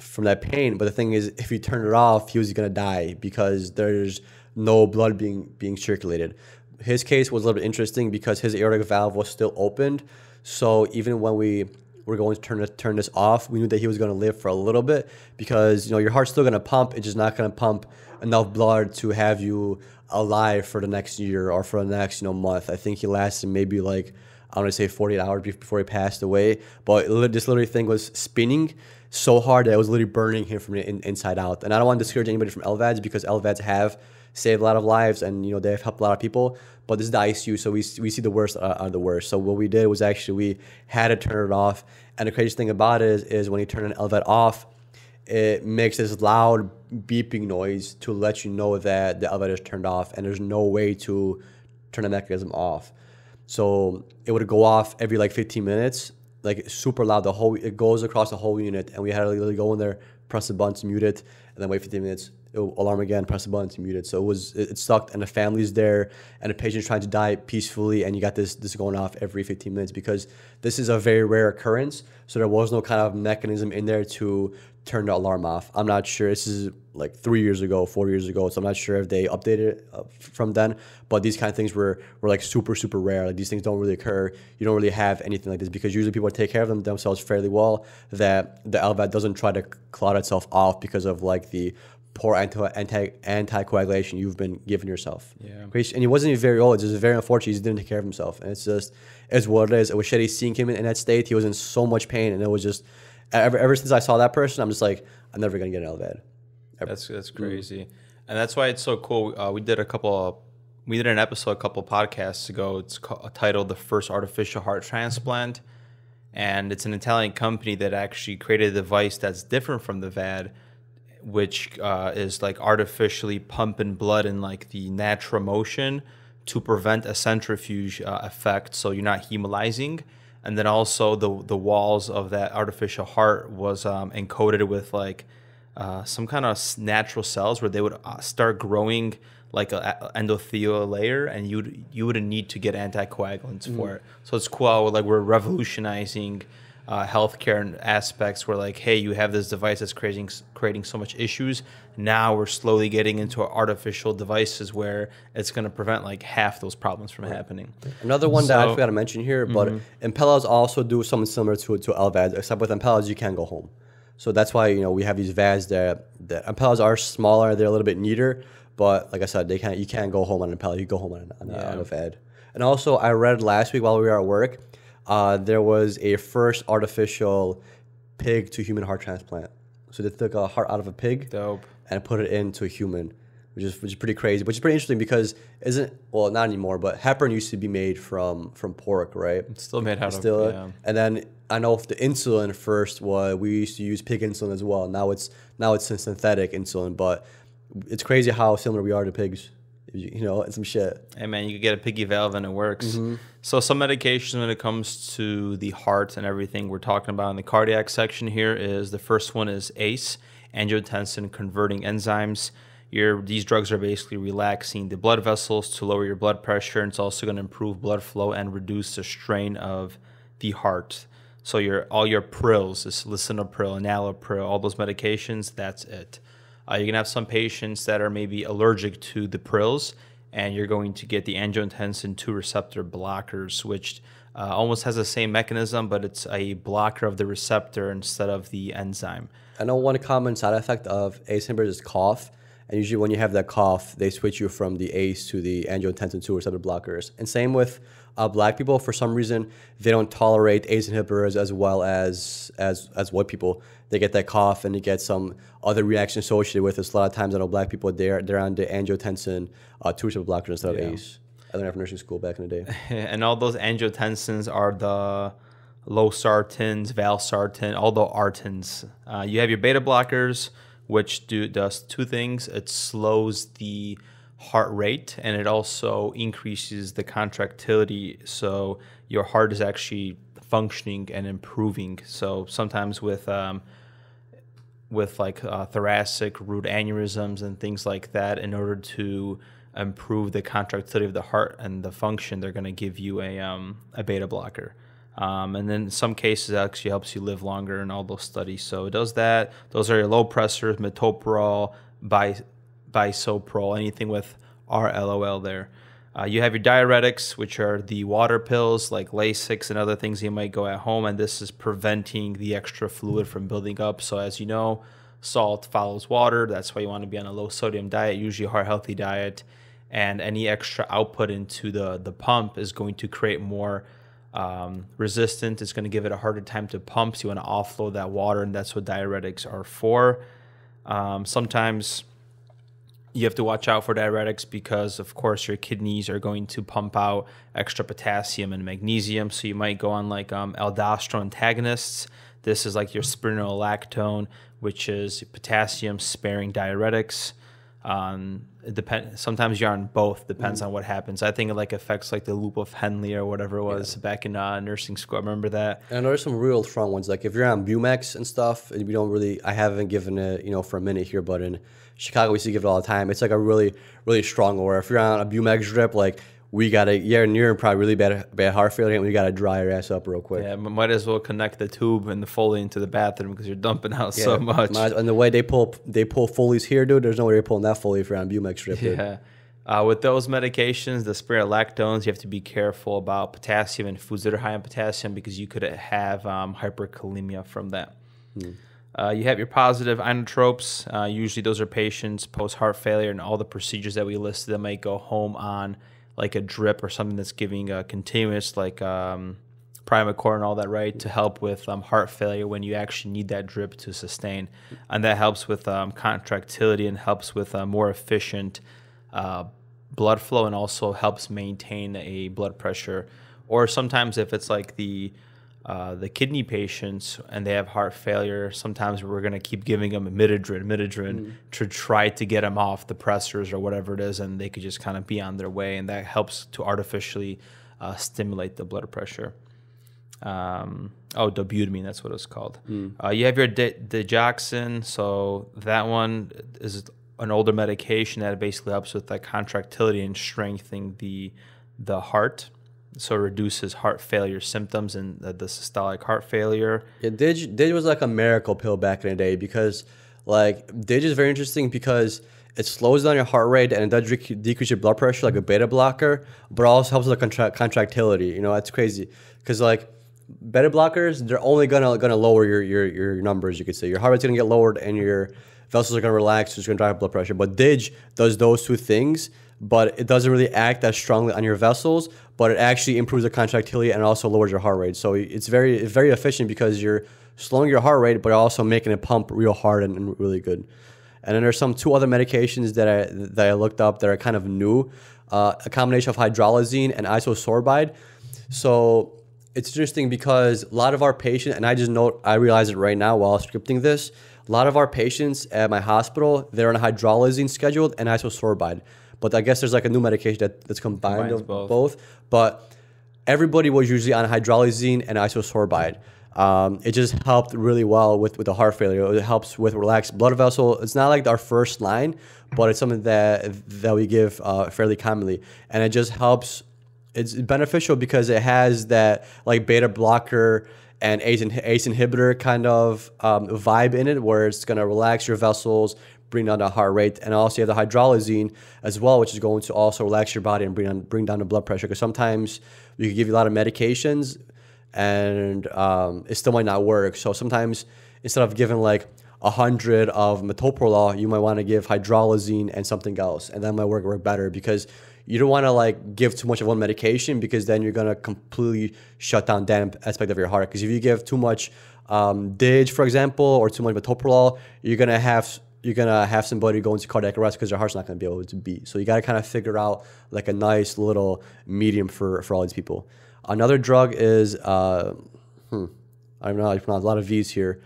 from that pain. But the thing is, if you turn it off, he was going to die because there's no blood being circulated. His case was a little bit interesting because his aortic valve was still opened. So even when we were going to turn this off, we knew that he was going to live for a little bit because, you know, your heart's still going to pump. It's just not going to pump enough blood to have you alive for the next year or for the next, you know, month. I think he lasted maybe like, I want to say 48 hours before he passed away. But this literally thing was spinning so hard that it was literally burning him from the inside out. And I don't want to discourage anybody from LVADs because LVADs have saved a lot of lives and, you know, they've helped a lot of people. But this is the ICU, so we see the worst are the worst. So what we did was actually we had to turn it off. And the craziest thing about it is when you turn an LVAD off, it makes this loud beeping noise to let you know that the elevator is turned off, and there's no way to turn the mechanism off. So it would go off every like 15 minutes, like super loud. The whole, it goes across the whole unit, and we had to literally go in there, press the buttons, mute it, and then wait 15 minutes. It will alarm again, press the buttons, mute it. So it sucked, and the family's there, and the patient's trying to die peacefully, and you got this going off every 15 minutes because this is a very rare occurrence. So there was no kind of mechanism in there to turn the alarm off. I'm not sure. This is like 3 years ago, 4 years ago. So I'm not sure if they updated it from then, but these kind of things were like super, super rare. Like these things don't really occur. You don't really have anything like this because usually people take care of themselves fairly well, that the LVAD doesn't try to clot itself off because of like the poor anticoagulation you've been giving yourself. Yeah. And he wasn't even very old. It's just very unfortunate he didn't take care of himself. And it's just, it's what it is. It was shitty seeing him in that state. He was in so much pain, and it was just, ever since I saw that person, I'm just like, I'm never gonna get an LVAD. That's crazy, and that's why it's so cool. We did an episode a couple podcasts ago. It's titled "The First Artificial Heart Transplant," and it's an Italian company that actually created a device that's different from the VAD, which is like artificially pumping blood in like the natural motion to prevent a centrifuge effect, so you're not hemolyzing. And then also the walls of that artificial heart was encoded with like some kind of natural cells where they would start growing like an endothelial layer, and you wouldn't need to get anticoagulants for it. So it's cool. We're revolutionizing healthcare aspects where like, hey, you have this device that's creating so much issues. Now we're slowly getting into artificial devices where it's going to prevent like half those problems from happening. Another one that I forgot to mention here, but Impellas also do something similar to LVADs, except with Impellas you can't go home. So that's why, you know, we have these VADs that Impellas are smaller, they're a little bit neater, but like I said, you can't go home on an Impella. You go home on a VAD. And also, I read last week while we were at work, there was a first artificial pig to human heart transplant. So they took a heart out of a pig and put it into a human, which is pretty crazy, which is pretty interesting because not anymore, but heparin used to be made from pork, right? It's still made out of, yeah. And then I know the insulin first was, we used to use pig insulin as well. Now it's synthetic insulin, but it's crazy how similar we are to pigs. You know, and some shit. Hey man, you could get a piggy valve and it works. So some medications when it comes to the heart and everything we're talking about in the cardiac section here is the first one is ACE, angiotensin converting enzymes. These drugs are basically relaxing the blood vessels to lower your blood pressure, and it's also going to improve blood flow and reduce the strain of the heart. So all your Prils, this lisinopril, enalapril, all those medications, that's it. You're going to have some patients that are maybe allergic to the Prils, and you're going to get the angiotensin 2 receptor blockers, which almost has the same mechanism, but it's a blocker of the receptor instead of the enzyme. I know one common side effect of ACE inhibitors is cough, and usually when you have that cough, they switch you from the ACE to the angiotensin 2 receptor blockers. And same with Black people. For some reason, they don't tolerate ACE inhibitors as well as white people. They get that cough and they get some other reaction associated with this. A lot of times, I know Black people, they're on the angiotensin 2 receptor blockers instead of ACE. I learned from nursing school back in the day. And all those angiotensins are the losartans, valsartan, all the artans. You have your beta blockers, which does two things. It slows the heart rate, and it also increases the contractility, so your heart is actually functioning and improving. So sometimes with like thoracic root aneurysms and things like that, in order to improve the contractility of the heart and the function, they're going to give you a beta blocker. And then in some cases it actually helps you live longer in all those studies. So it does that. Those are your low pressors, metoprolol, bisoprolol, anything with RLOL there. You have your diuretics, which are the water pills like Lasix and other things you might go at home, and this is preventing the extra fluid from building up. So as you know, salt follows water. That's why you want to be on a low sodium diet, usually a heart-healthy diet, and any extra output into the pump is going to create more resistance. It's going to give it a harder time to pump, so you want to offload that water, and that's what diuretics are for. Sometimes you have to watch out for diuretics because, of course, your kidneys are going to pump out extra potassium and magnesium. So you might go on like aldosterone antagonists. This is like your spironolactone, which is potassium-sparing diuretics. Sometimes you're on both, depends on what happens. I think it like affects like the loop of Henle or whatever it was back in nursing school. I remember that. And there's some real strong ones. Like if you're on Bumex and stuff, and we don't really, I haven't given it, you know, for a minute here, but in Chicago, we used to give it all the time. It's like a really, really strong order. If you're on a Bumex drip, like we got to, you're near probably really bad heart failure, and we got to dry your ass up real quick. Yeah, might as well connect the tube and the Foley into the bathroom because you're dumping out so much. And the way they pull Foleys here, dude, there's no way you're pulling that Foley if you're on Bumex drip, dude. Yeah. With those medications, the spironolactones, you have to be careful about potassium and foods that are high in potassium because you could have hyperkalemia from that. You have your positive inotropes. Usually those are patients post-heart failure, and all the procedures that we listed that might go home on like a drip or something that's giving a continuous, like Primacor and all that, right, to help with heart failure when you actually need that drip to sustain. And that helps with contractility and helps with more efficient blood flow, and also helps maintain a blood pressure. Or sometimes if it's like the kidney patients and they have heart failure, sometimes we're going to keep giving them imidazolid to try to get them off the pressors or whatever it is, and they could just kind of be on their way, and that helps to artificially stimulate the blood pressure. Dobutamine, that's what it's called. You have your Digoxin, so that one is an older medication that basically helps with that contractility and strengthening the heart. So it reduces heart failure symptoms and the systolic heart failure. Yeah, Dig was like a miracle pill back in the day because, like, Dig is very interesting because it slows down your heart rate and it does decrease your blood pressure like a beta blocker, but it also helps with the contractility. You know, that's crazy because, like, beta blockers, they're only gonna lower your numbers. You could say your heart rate's gonna get lowered and your vessels are gonna relax, so it's gonna drive blood pressure. But Dig does those two things, but it doesn't really act that strongly on your vessels, but it actually improves the contractility and also lowers your heart rate. So it's very efficient because you're slowing your heart rate, but also making it pump real hard and really good. And then there's some two other medications that I looked up that are kind of new, a combination of hydralazine and isosorbide. So it's interesting because a lot of our patients, and I realize it right now while scripting this, a lot of our patients at my hospital, they're on hydralazine scheduled and isosorbide. But I guess there's like a new medication that's combined of both. But everybody was usually on hydralazine and isosorbide. It just helped really well with the heart failure. It helps with relaxed blood vessel. It's not like our first line, but it's something that we give fairly commonly. And it just helps. It's beneficial because it has that like beta blocker and ACE inhibitor kind of vibe in it, where it's going to relax your vessels, bring down the heart rate, and also you have the hydralazine as well, which is going to also relax your body and bring down the blood pressure. Because sometimes we can give you a lot of medications, and it still might not work. So sometimes instead of giving like 100 of metoprolol, you might want to give hydralazine and something else, and that might work better because you don't want to like give too much of one medication, because then you're gonna completely shut down that aspect of your heart. Because if you give too much Dig, for example, or too much metoprolol, you're gonna have somebody go into cardiac arrest because their heart's not gonna be able to beat. So you gotta kind of figure out like a nice little medium for all these people. Another drug is I don't know how you pronounce, a lot of V's here,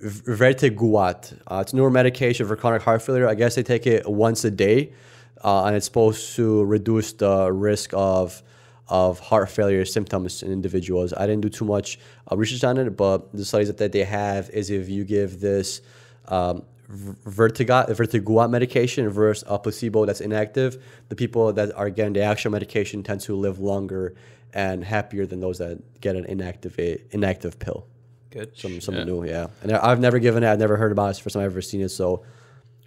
Vericiguat. It's a newer medication for chronic heart failure. I guess they take it once a day, and it's supposed to reduce the risk of heart failure symptoms in individuals. I didn't do too much research on it, but the studies that they have is if you give this Vericiguat medication versus a placebo that's inactive, the people that are getting the actual medication tend to live longer and happier than those that get an inactive pill. Good. Something new, yeah. And I've never given it. I've never heard about it. It's the first time I've ever seen it, so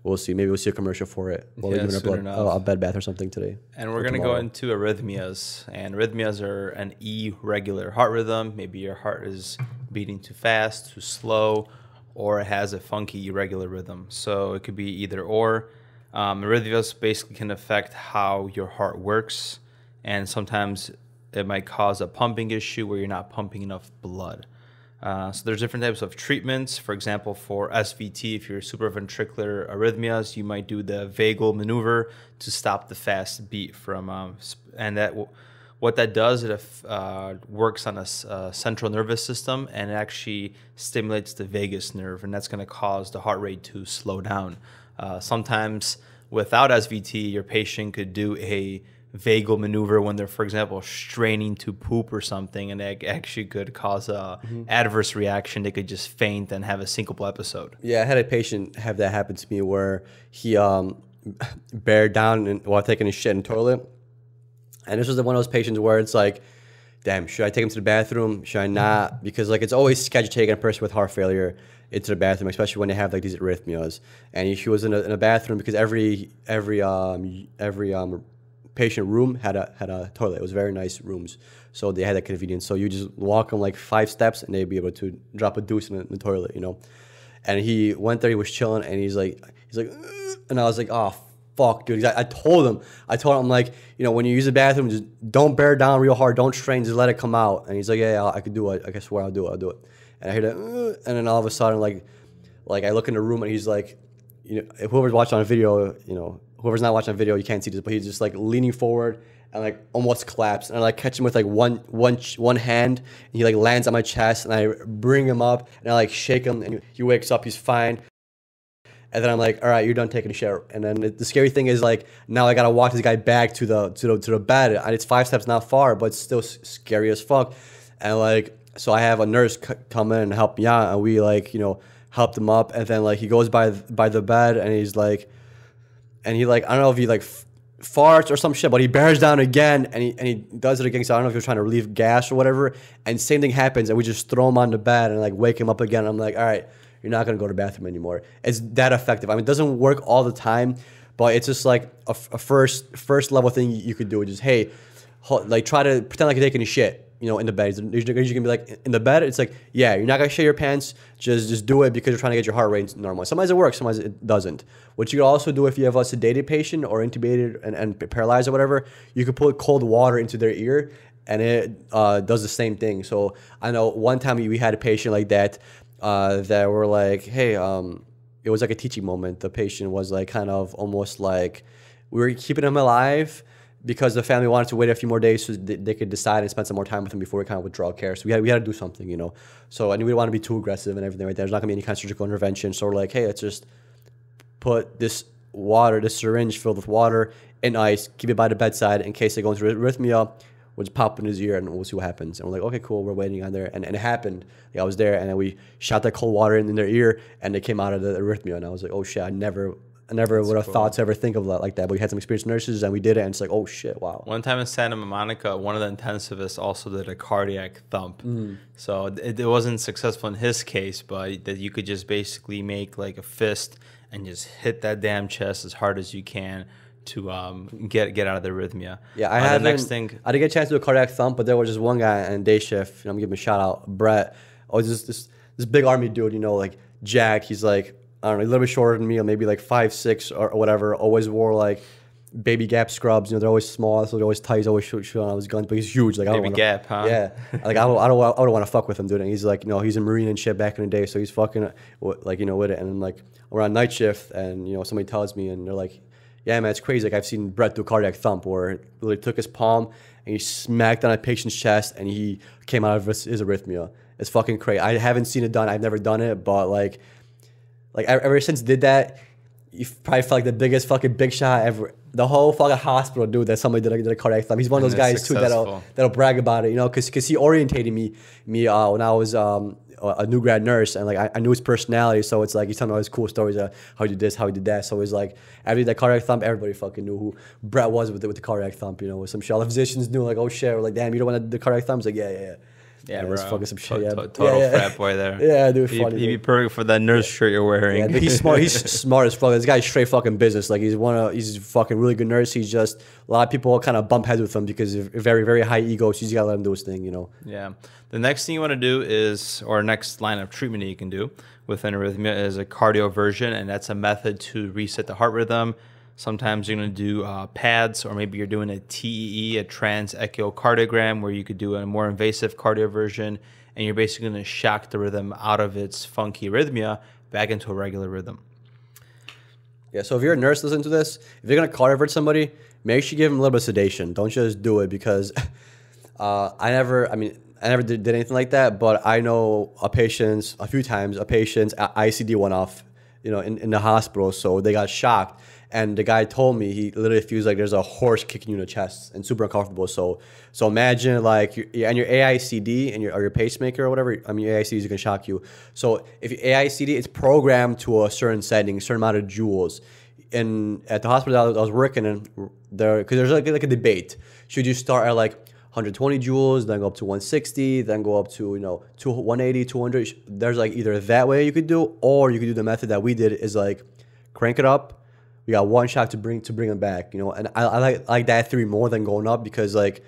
we'll see. Maybe we'll see a commercial for it. We'll give it a bed bath or something today. And we're going to go into arrhythmias. And arrhythmias are an irregular heart rhythm. Maybe your heart is beating too fast, too slow, or it has a funky irregular rhythm. So it could be either or. Arrhythmias basically can affect how your heart works. And sometimes it might cause a pumping issue where you're not pumping enough blood. So there's different types of treatments. For example, for SVT, if you're supraventricular arrhythmias, you might do the vagal maneuver to stop the fast beat from, and that what that does, it works on a central nervous system and it actually stimulates the vagus nerve, and that's going to cause the heart rate to slow down. Sometimes without SVT, your patient could do a vagal maneuver when they're, for example, straining to poop or something, and it actually could cause a adverse reaction. They could just faint and have a syncopal episode. Yeah, I had a patient have that happen to me where he bared down while taking his shit in the toilet. And this was one of those patients where it's like, damn, should I take him to the bathroom? Should I not? Because like it's always sketchy taking a person with heart failure into the bathroom, especially when they have like these arrhythmias. And she was in a bathroom because every patient room had a toilet. It was very nice rooms, so they had that convenience. So you just walk them like 5 steps, and they'd be able to drop a deuce in the toilet, you know. And he went there, he was chilling, and he's like, and I was like, oh fuck, dude. I told him, like, you know, when you use the bathroom, just don't bear down real hard, don't strain, just let it come out. And he's like, yeah, I could do it. I swear I'll do it. And I hear that, and then all of a sudden, like I look in the room, and he's like, you know, whoever's watching on video, you know. Whoever's not watching a video, you can't see this, but he's just like leaning forward and like almost collapsed. And I like catch him with like one hand, and he like lands on my chest, and I bring him up and I like shake him, and he wakes up, he's fine. And then I'm like, all right, you're done taking a shit. And then the scary thing is, like, now I gotta walk this guy back to the bed, and it's 5 steps, not far, but it's still scary as fuck. And like, so I have a nurse come in and help me out, and we like, you know, helped him up. And then like he goes by the bed, and he's like. And he like, I don't know if he like farts or some shit, but he bears down again, and he does it again. So I don't know if he was trying to relieve gas or whatever. And same thing happens, and we just throw him on the bed and like wake him up again. And I'm like, all right, you're not gonna go to the bathroom anymore. It's that effective. I mean, it doesn't work all the time, but it's just like a first level thing you could do. Just hey, like try to pretend like you're taking a shit, you know, in the bed. You can be like, in the bed, it's like, yeah, you're not gonna shit your pants, just do it, because you're trying to get your heart rate normal. Sometimes it works, sometimes it doesn't. What you can also do if you have a sedated patient or intubated and paralyzed or whatever, you could put cold water into their ear, and it does the same thing. So I know one time we had a patient like that, that were like, hey, it was like a teaching moment. The patient was like kind of almost like, we were keeping him alive, because the family wanted to wait a few more days so they could decide and spend some more time with him before we kind of withdraw care. So we had to do something, you know. So, and we didn't want to be too aggressive and everything right there. There's not going to be any kind of surgical intervention. So we're like, hey, let's just put this water, this syringe filled with water and ice, keep it by the bedside in case they go into arrhythmia. We'll just pop in his ear and we'll see what happens. And we're like, okay, cool, we're waiting on there. And it happened. Like, I was there, and then we shot that cold water in their ear, and they came out of the arrhythmia. And I was like, oh shit, I never would have thought to ever think of that like that, but we had some experienced nurses and we did it, and it's like, oh shit, wow. One time in Santa Monica, one of the intensivists also did a cardiac thump. So it wasn't successful in his case, but that you could just basically make like a fist and just hit that damn chest as hard as you can to get out of the arrhythmia. Yeah, I didn't get a chance to do a cardiac thump, but there was just one guy on day shift, and I'm giving him a shout out, Brett. Oh, this big army dude, you know, like Jack. He's like, I don't know, a little bit shorter than me, or maybe like 5'6" or whatever. Always wore like baby gap scrubs. You know, they're always small, so they're always tight. He's always shooting on his guns, but he's huge. Like I don't baby gap, huh? Yeah, like I don't want to fuck with him, dude. And he's like, you know, he's a Marine and shit back in the day, so he's fucking like, you know, with it. And then like we're on night shift, and you know, somebody tells me, and they're like, yeah, man, it's crazy. Like I've seen Brett do a cardiac thump, where it literally took his palm and he smacked on a patient's chest, and he came out of his arrhythmia. It's fucking crazy. I haven't seen it done. I've never done it, but like. Like, ever since did that, you probably felt like the biggest fucking big shot ever. The whole fucking hospital, dude, that somebody did a cardiac thumb. He's one of those guys, too, that'll brag about it, you know, because he orientated me when I was a new grad nurse, and like I knew his personality, so it's like he's telling all his cool stories of how he did this, how he did that. So it's like after that cardiac thump, everybody fucking knew who Brett was with the cardiac thump, you know, with some shit. All the physicians knew, like, oh shit, we're like, damn, you don't want to do the cardiac thump? It's like, yeah. Yeah, bro. Fucking some shit. Total frat boy there. Yeah, dude, funny. He'd be perfect for that nurse shirt you're wearing. Yeah, he's smart. He's smart as fuck. This guy's straight fucking business. Like he's a fucking really good nurse. He's just a lot of people kind of bump heads with him because of very, very high ego. So you gotta let him do his thing, you know. Yeah. The next thing you want to do is, or next line of treatment you can do with an arrhythmia is a cardioversion, and that's a method to reset the heart rhythm. Sometimes you're going to do pads, or maybe you're doing a TEE, a trans-echocardiogram, where you could do a more invasive cardioversion, and you're basically going to shock the rhythm out of its funky arrhythmia back into a regular rhythm. Yeah, so if you're a nurse listening to this, if you're going to cardiovert somebody, make sure you give them a little bit of sedation. Don't just do it, because I never did anything like that, but I know a few times a patient's ICD went off, you know, in the hospital, so they got shocked. And the guy told me he literally feels like there's a horse kicking you in the chest and super uncomfortable. So imagine like your AICD and your pacemaker or whatever. I mean, your AICDs can shock you. So if your AICD, it's programmed to a certain setting, a certain amount of joules. And at the hospital I was working in, because there's like a debate. Should you start at like 120 joules, then go up to 160, then go up to, you know, 180, 200. There's like either that way you could do, or you could do the method that we did, is like crank it up. We got one shot to bring them back, you know. And I like that three more than going up, because like,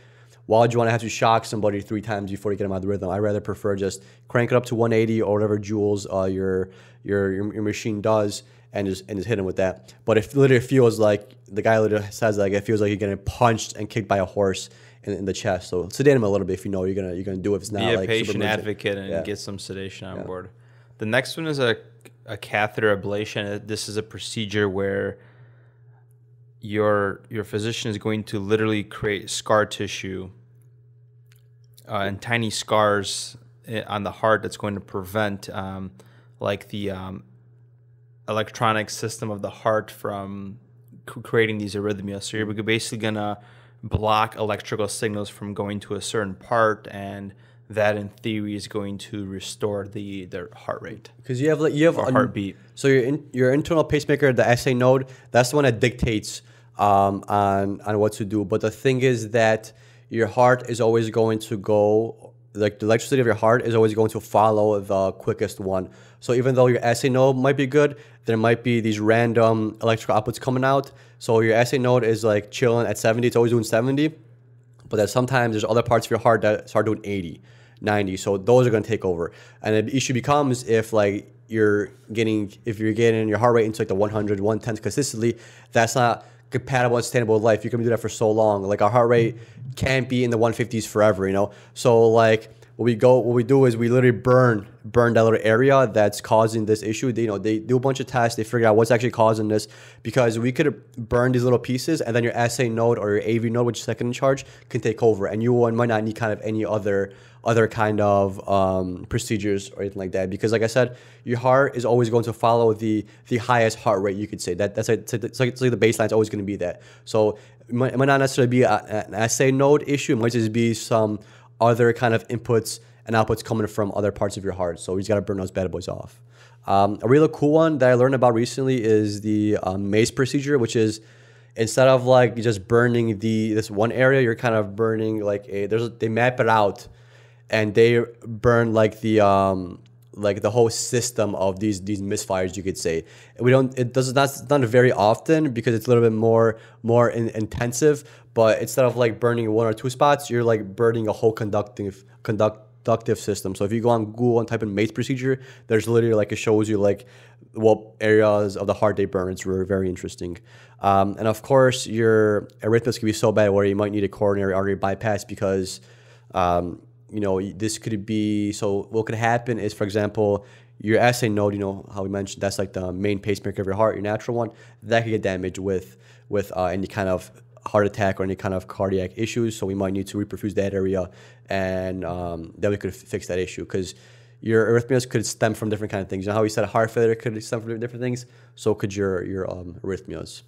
why would you want to have to shock somebody three times before you get them out of the rhythm? I rather prefer just crank it up to 180 or whatever joules your machine does, and just hit him with that. But it literally feels like the guy literally says, like, it feels like you're getting punched and kicked by a horse in the chest. So sedate him a little bit if you know you're gonna do it. If it's not, be a like, patient advocate and get some sedation on board. The next one is a catheter ablation. This is a procedure where your physician is going to literally create scar tissue and tiny scars on the heart that's going to prevent electronic system of the heart from creating these arrhythmias. So you're basically going to block electrical signals from going to a certain part, and that in theory is going to restore the heart rate, because you have like a heartbeat. So your internal pacemaker, the SA node, that's the one that dictates on what to do. But the thing is that your heart is always going to go, like the electricity of your heart is always going to follow the quickest one. So even though your SA node might be good, there might be these random electrical outputs coming out. So your SA node is like chilling at 70; it's always doing 70. But that sometimes there's other parts of your heart that start doing 80, 90. So those are going to take over. And the issue becomes if like you're getting your heart rate into like the 100, 110 consistently, that's not compatible and sustainable with life. You can do that for so long. Like our heart rate can't be in the 150s forever, you know? So like what we do is we literally burn that little area that's causing this issue. They, you know, they do a bunch of tests, they figure out what's actually causing this, because we could burn these little pieces, and then your SA node or your AV node, which is second in charge, can take over, and you might not need kind of any other kind of procedures or anything like that, because like I said, your heart is always going to follow the highest heart rate, you could say. It's like the baseline is always going to be that. So it might not necessarily be an SA node issue, it might just be some other kind of inputs and outputs coming from other parts of your heart. So you just got to burn those bad boys off. A really cool one that I learned about recently is the MACE procedure, which is instead of like just burning this one area, you're kind of burning like they map it out, and they burn like the whole system of these misfires, you could say. It's not very often, because it's a little bit more intensive. But instead of like burning one or two spots, you're like burning a whole conductive system. So if you go on Google and type in MACE procedure, there's literally like, it shows you like what areas of the heart they burn. It's really very interesting. And of course, your arrhythmias can be so bad where you might need a coronary artery bypass, because you know, this could be, so what could happen is, for example, your SA node, you know, how we mentioned, that's like the main pacemaker of your heart, your natural one, that could get damaged with any kind of heart attack or any kind of cardiac issues. So we might need to reperfuse that area, and then we could fix that issue, because your arrhythmias could stem from different kind of things. You know how we said heart failure could stem from different things? So could your arrhythmias.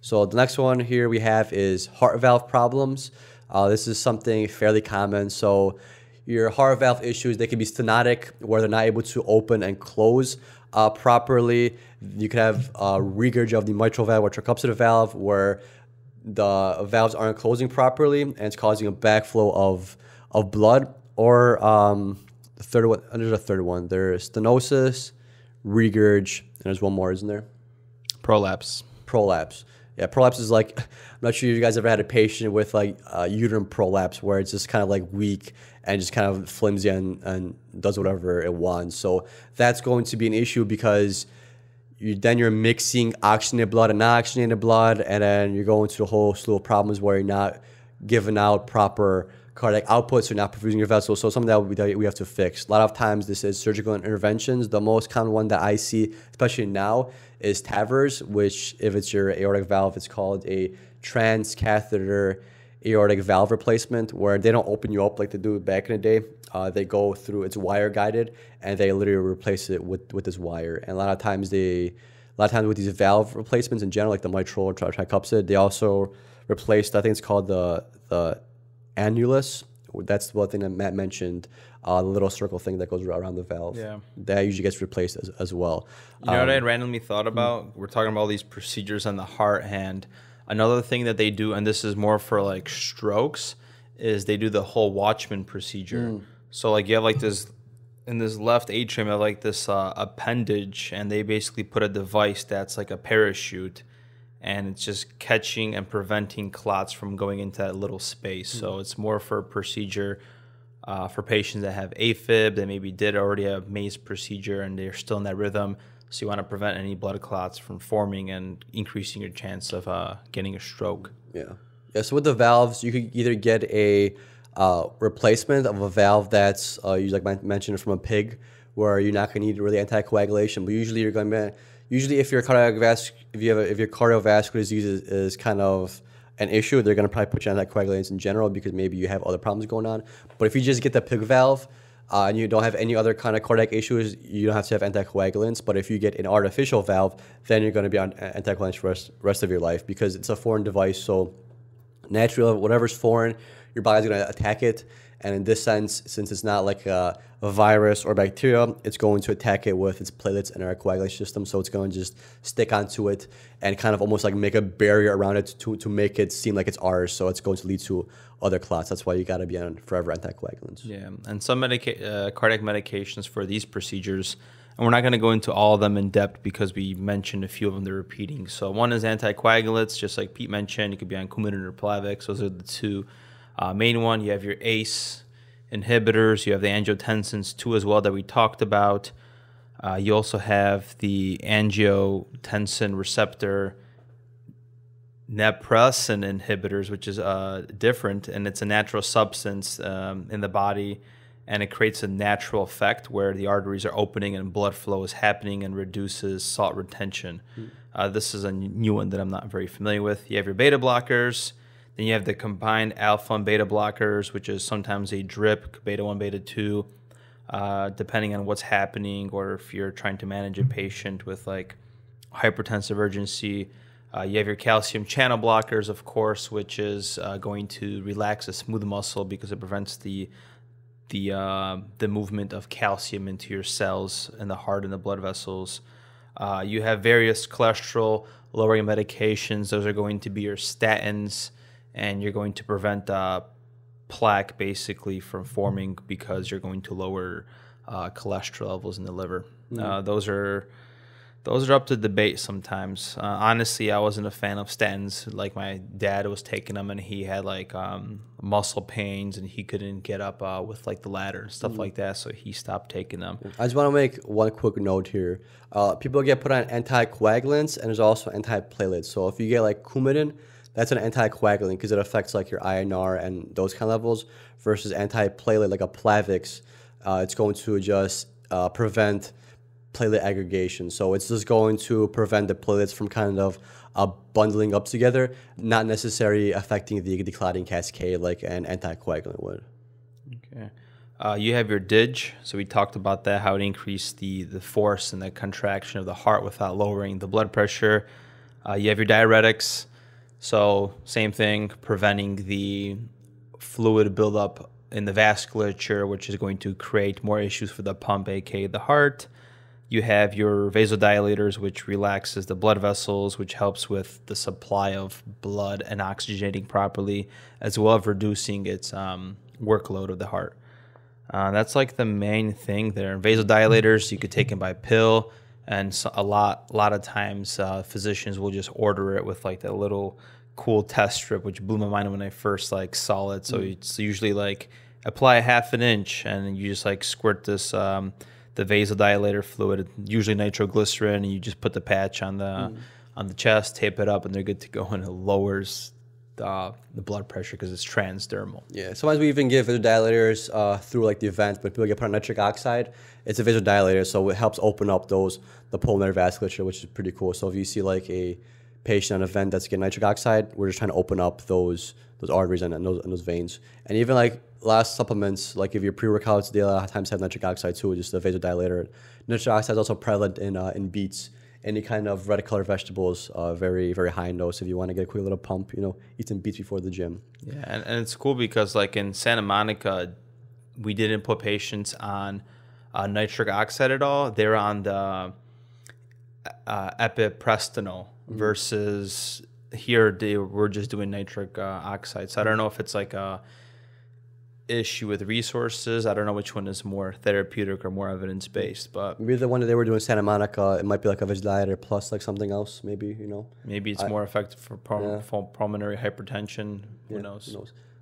So the next one here we have is heart valve problems. This is something fairly common. So your heart valve issues, they can be stenotic, where they're not able to open and close properly. You could have regurge of the mitral valve or tricuspid valve, where the valves aren't closing properly and it's causing a backflow of blood. Or the third one, there's a third one. There's stenosis, regurge, and there's one more, isn't there? Prolapse. Prolapse. Yeah, prolapse is like, I'm not sure if you guys ever had a patient with like uterine prolapse, where it's just kind of like weak and just kind of flimsy and does whatever it wants. So that's going to be an issue, because you're mixing oxygenated blood and non-oxygenated blood, and then you're going to a whole slew of problems where you're not giving out proper cardiac output, so you're not perfusing your vessels. So something that we have to fix. A lot of times this is surgical interventions. The most common one that I see, especially now, is TAVRs, which if it's your aortic valve, it's called a transcatheter aortic valve replacement, where they don't open you up like they do back in the day. They go through, it's wire guided, and they literally replace it with this wire. And a lot of times with these valve replacements in general, like the mitral or tricuspid, they also replaced, I think it's called the annulus. That's the thing that Matt mentioned, the little circle thing that goes around the valve. Yeah. That usually gets replaced as well. You know what I randomly thought about? We're talking about all these procedures on the heart hand. Another thing that they do, and this is more for like strokes, is they do the whole Watchman procedure. Mm. So like you have like this, in this left atrium, you have like this appendage, and they basically put a device that's like a parachute, and it's just catching and preventing clots from going into that little space. Mm. So it's more for a procedure for patients that have AFib, they maybe did already have MACE procedure and they're still in that rhythm. So you want to prevent any blood clots from forming and increasing your chance of getting a stroke. Yeah. Yeah. So with the valves, you could either get a replacement of a valve that's, like mentioned, from a pig, where you're not going to need really anticoagulation, but usually you're going to be, if your cardiovascular disease is kind of an issue, they're going to probably put you on anticoagulants in general, because maybe you have other problems going on. But if you just get the pig valve, and you don't have any other kind of cardiac issues, you don't have to have anticoagulants. But if you get an artificial valve, then you're going to be on anticoagulants for the rest of your life, because it's a foreign device. So naturally, whatever's foreign, your body's going to attack it. And in this sense, since it's not like a virus or bacteria, it's going to attack it with its platelets and our coagulation system. So it's going to just stick onto it and kind of almost like make a barrier around it to make it seem like it's ours. So it's going to lead to other clots. That's why you got to be on forever anticoagulants. Yeah, and some cardiac medications for these procedures, and we're not going to go into all of them in depth because we mentioned a few of them they're repeating. So one is anticoagulants, just like Pete mentioned. You could be on Coumadin or Plavix. Those are the two main one. You have your ACE inhibitors. You have the angiotensins II as well that we talked about. You also have the angiotensin receptor neprilysin inhibitors, which is different, and it's a natural substance in the body, and it creates a natural effect where the arteries are opening and blood flow is happening and reduces salt retention. Mm. This is a new one that I'm not very familiar with. You have your beta blockers. Then you have the combined alpha and beta blockers, which is sometimes a drip, beta 1, beta 2, depending on what's happening, or if you're trying to manage a patient with like hypertensive urgency. You have your calcium channel blockers, of course, which is going to relax a smooth muscle because it prevents the movement of calcium into your cells and the heart and the blood vessels. You have various cholesterol-lowering medications. Those are going to be your statins, and you're going to prevent plaque basically from forming because you're going to lower cholesterol levels in the liver. Mm-hmm. Those are up to debate sometimes. Honestly, I wasn't a fan of statins. Like my dad was taking them, and he had like muscle pains, and he couldn't get up with like the ladder and stuff mm-hmm. like that. So he stopped taking them. I just want to make one quick note here. People get put on anticoagulants, and there's also antiplatelets. So if you get like Coumadin, that's an anticoagulant because it affects like your INR and those kind of levels, versus antiplatelet like a Plavix. It's going to just prevent platelet aggregation. So it's just going to prevent the platelets from kind of bundling up together, not necessarily affecting the clotting cascade like an anticoagulant would. Okay. You have your DIG. So we talked about that, how it increased the force and the contraction of the heart without lowering the blood pressure. You have your diuretics. So same thing, preventing the fluid buildup in the vasculature, which is going to create more issues for the pump, aka the heart. You have your vasodilators, which relaxes the blood vessels, which helps with the supply of blood and oxygenating properly, as well as reducing its workload of the heart. That's like the main thing there. And vasodilators, you could take them by pill, and so a lot of times physicians will just order it with like that little cool test strip, which blew my mind when I first like saw it. So it's usually like apply ½ an inch, and you just like squirt this the vasodilator fluid, usually nitroglycerin, and you just put the patch on the chest, tape it up, and they're good to go. And it lowers the blood pressure because it's transdermal. Yeah, sometimes we even give vasodilators through like the events, but people get put on nitric oxide. It's a vasodilator, so it helps open up the pulmonary vasculature, which is pretty cool. So if you see like a patient on a vent that's getting nitric oxide, we're just trying to open up those arteries and those veins. And even like last supplements, like if your pre-workouts, they a lot of times have nitric oxide too, just the vasodilator. Nitric oxide is also prevalent in beets, any kind of red colored vegetables, very, very high in dose. If you want to get a quick little pump, you know, eat some beets before the gym. Yeah, and it's cool because like in Santa Monica, we didn't put patients on nitric oxide at all. They're on the epiprostinol versus here they were just doing nitric oxide. So I don't know if it's like a issue with resources. I don't know which one is more therapeutic or more evidence-based, but maybe the one that they were doing Santa Monica, it might be like a vasodilator plus like something else, maybe, you know, maybe it's more effective for, for pulmonary hypertension. Who knows?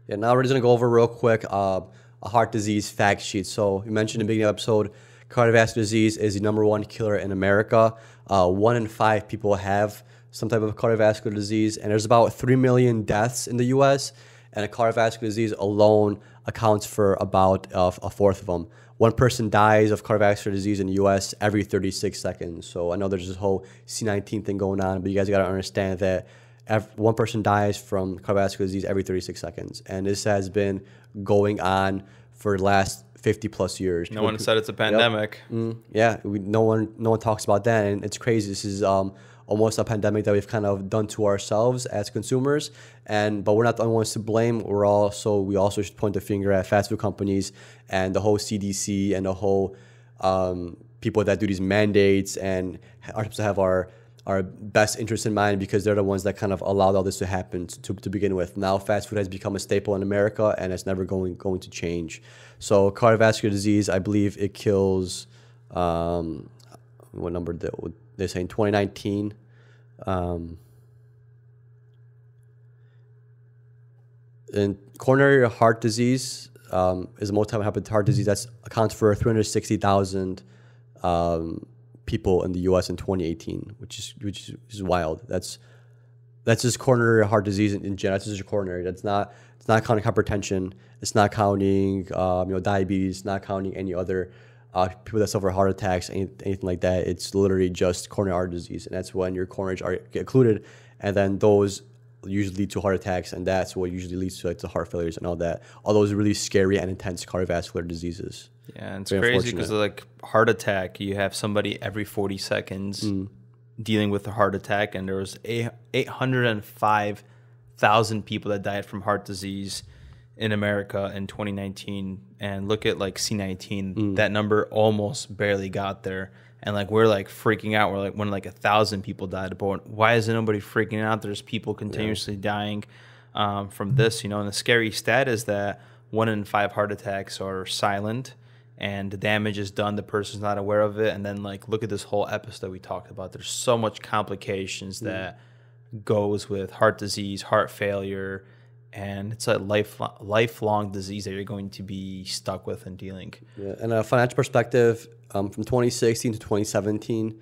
Yeah, now we're just gonna go over real quick a heart disease fact sheet. So you mentioned in the beginning of the episode, cardiovascular disease is the #1 killer in America. 1 in 5 people have some type of cardiovascular disease, and there's about 3 million deaths in the US, and a cardiovascular disease alone accounts for about a fourth of them. One person dies of cardiovascular disease in the US every 36 seconds. So I know there's this whole C19 thing going on, but you guys gotta understand that one person dies from cardiovascular disease every 36 seconds. And this has been going on for the last 50+ years. No one said it's a pandemic. Yep. Yeah, no one talks about that, and it's crazy. This is almost a pandemic that we've kind of done to ourselves as consumers, but we're not the only ones to blame. We also should point the finger at fast food companies and the whole CDC and the whole people that do these mandates and are supposed to have our best interest in mind, because they're the ones that kind of allowed all this to happen to begin with. Now fast food has become a staple in America, and it's never going to change. So cardiovascular disease, I believe it kills what number they say in 2019? And coronary heart disease is the most common heart disease that accounts for 360,000 people in the U.S. in 2018, which is wild. That's just coronary heart disease in general. That's just coronary. It's not counting hypertension. It's not counting diabetes. Not counting any other people that suffer heart attacks, anything like that. It's literally just coronary heart disease, and that's when your coronaries are occluded, and then those usually lead to heart attacks, and that's what usually leads to like the heart failures and all that. All those really scary and intense cardiovascular diseases. Yeah, and it's crazy because like heart attack, you have somebody every 40 seconds dealing with a heart attack, and there was 805,000 people that died from heart disease in America in 2019. And look at like C19, that number almost barely got there. And like we're like freaking out. We're like when like 1,000 people died, but why isn't nobody freaking out? There's people continuously dying from this, you know. And the scary stat is that 1 in 5 heart attacks are silent, and the damage is done. The person's not aware of it. And then like look at this whole episode we talked about. There's so much complications that goes with heart disease, heart failure, and it's a lifelong disease that you're going to be stuck with and dealing. Yeah, and a financial perspective, from 2016 to 2017,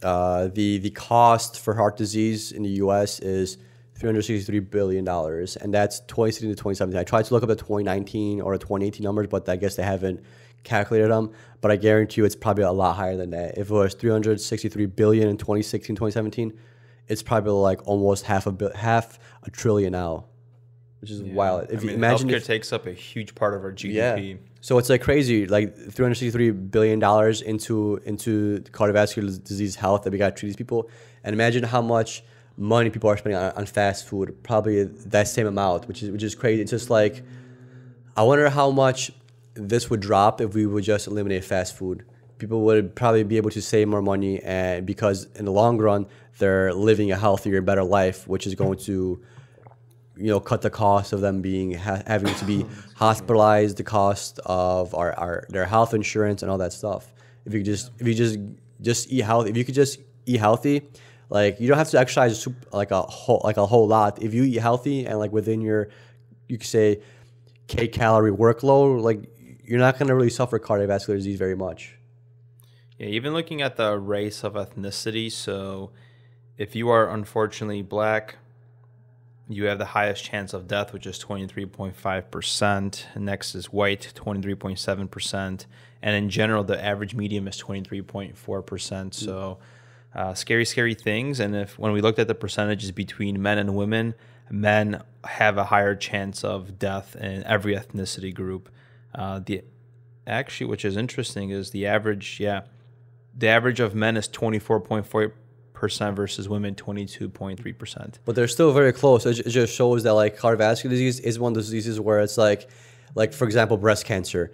the cost for heart disease in the U.S. is $363 billion, and that's 2016 to 2017. I tried to look up the 2019 or 2018 numbers, but I guess they haven't calculated them, but I guarantee you it's probably a lot higher than that. If it was $363 billion in 2016, 2017, it's probably like almost half a trillion now, which is wild. If you imagine, healthcare takes up a huge part of our GDP. Yeah. So it's like crazy, like $363 billion into cardiovascular disease health that we got to treat these people. And imagine how much money people are spending on fast food, probably that same amount, which is crazy. It's just like I wonder how much this would drop if we would just eliminate fast food. People would probably be able to save more money, and because in the long run, they're living a healthier, better life, which is going to, you know, cut the cost of them being having to be hospitalized, the cost of their health insurance and all that stuff. If you just eat healthy, if you could just eat healthy, like you don't have to exercise like a whole lot. If you eat healthy and like within your, you could say, K-calorie workload, like you're not going to really suffer cardiovascular disease very much. Yeah, even looking at the race of ethnicity, so if you are unfortunately black, you have the highest chance of death, which is 23.5%. Next is white, 23.7%. And in general, the average medium is 23.4%. So scary, scary things. And if when we looked at the percentages between men and women, men have a higher chance of death in every ethnicity group. Actually, which is interesting, is the average, the average of men is 24.4% versus women 22.3%. But they're still very close. It just shows that like cardiovascular disease is one of those diseases where it's like for example, breast cancer.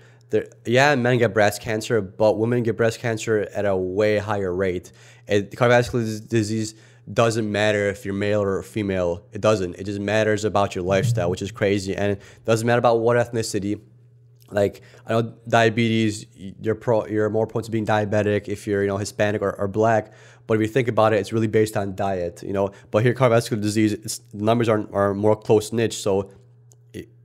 Men get breast cancer, but women get breast cancer at a way higher rate. And cardiovascular disease doesn't matter if you're male or female. It doesn't. It just matters about your lifestyle, which is crazy. And it doesn't matter about what ethnicity. Like, I know diabetes, you're more prone to being diabetic if you're, you know, Hispanic or black. But if you think about it, it's really based on diet, you know. But here, cardiovascular disease, the numbers are more close-knit. So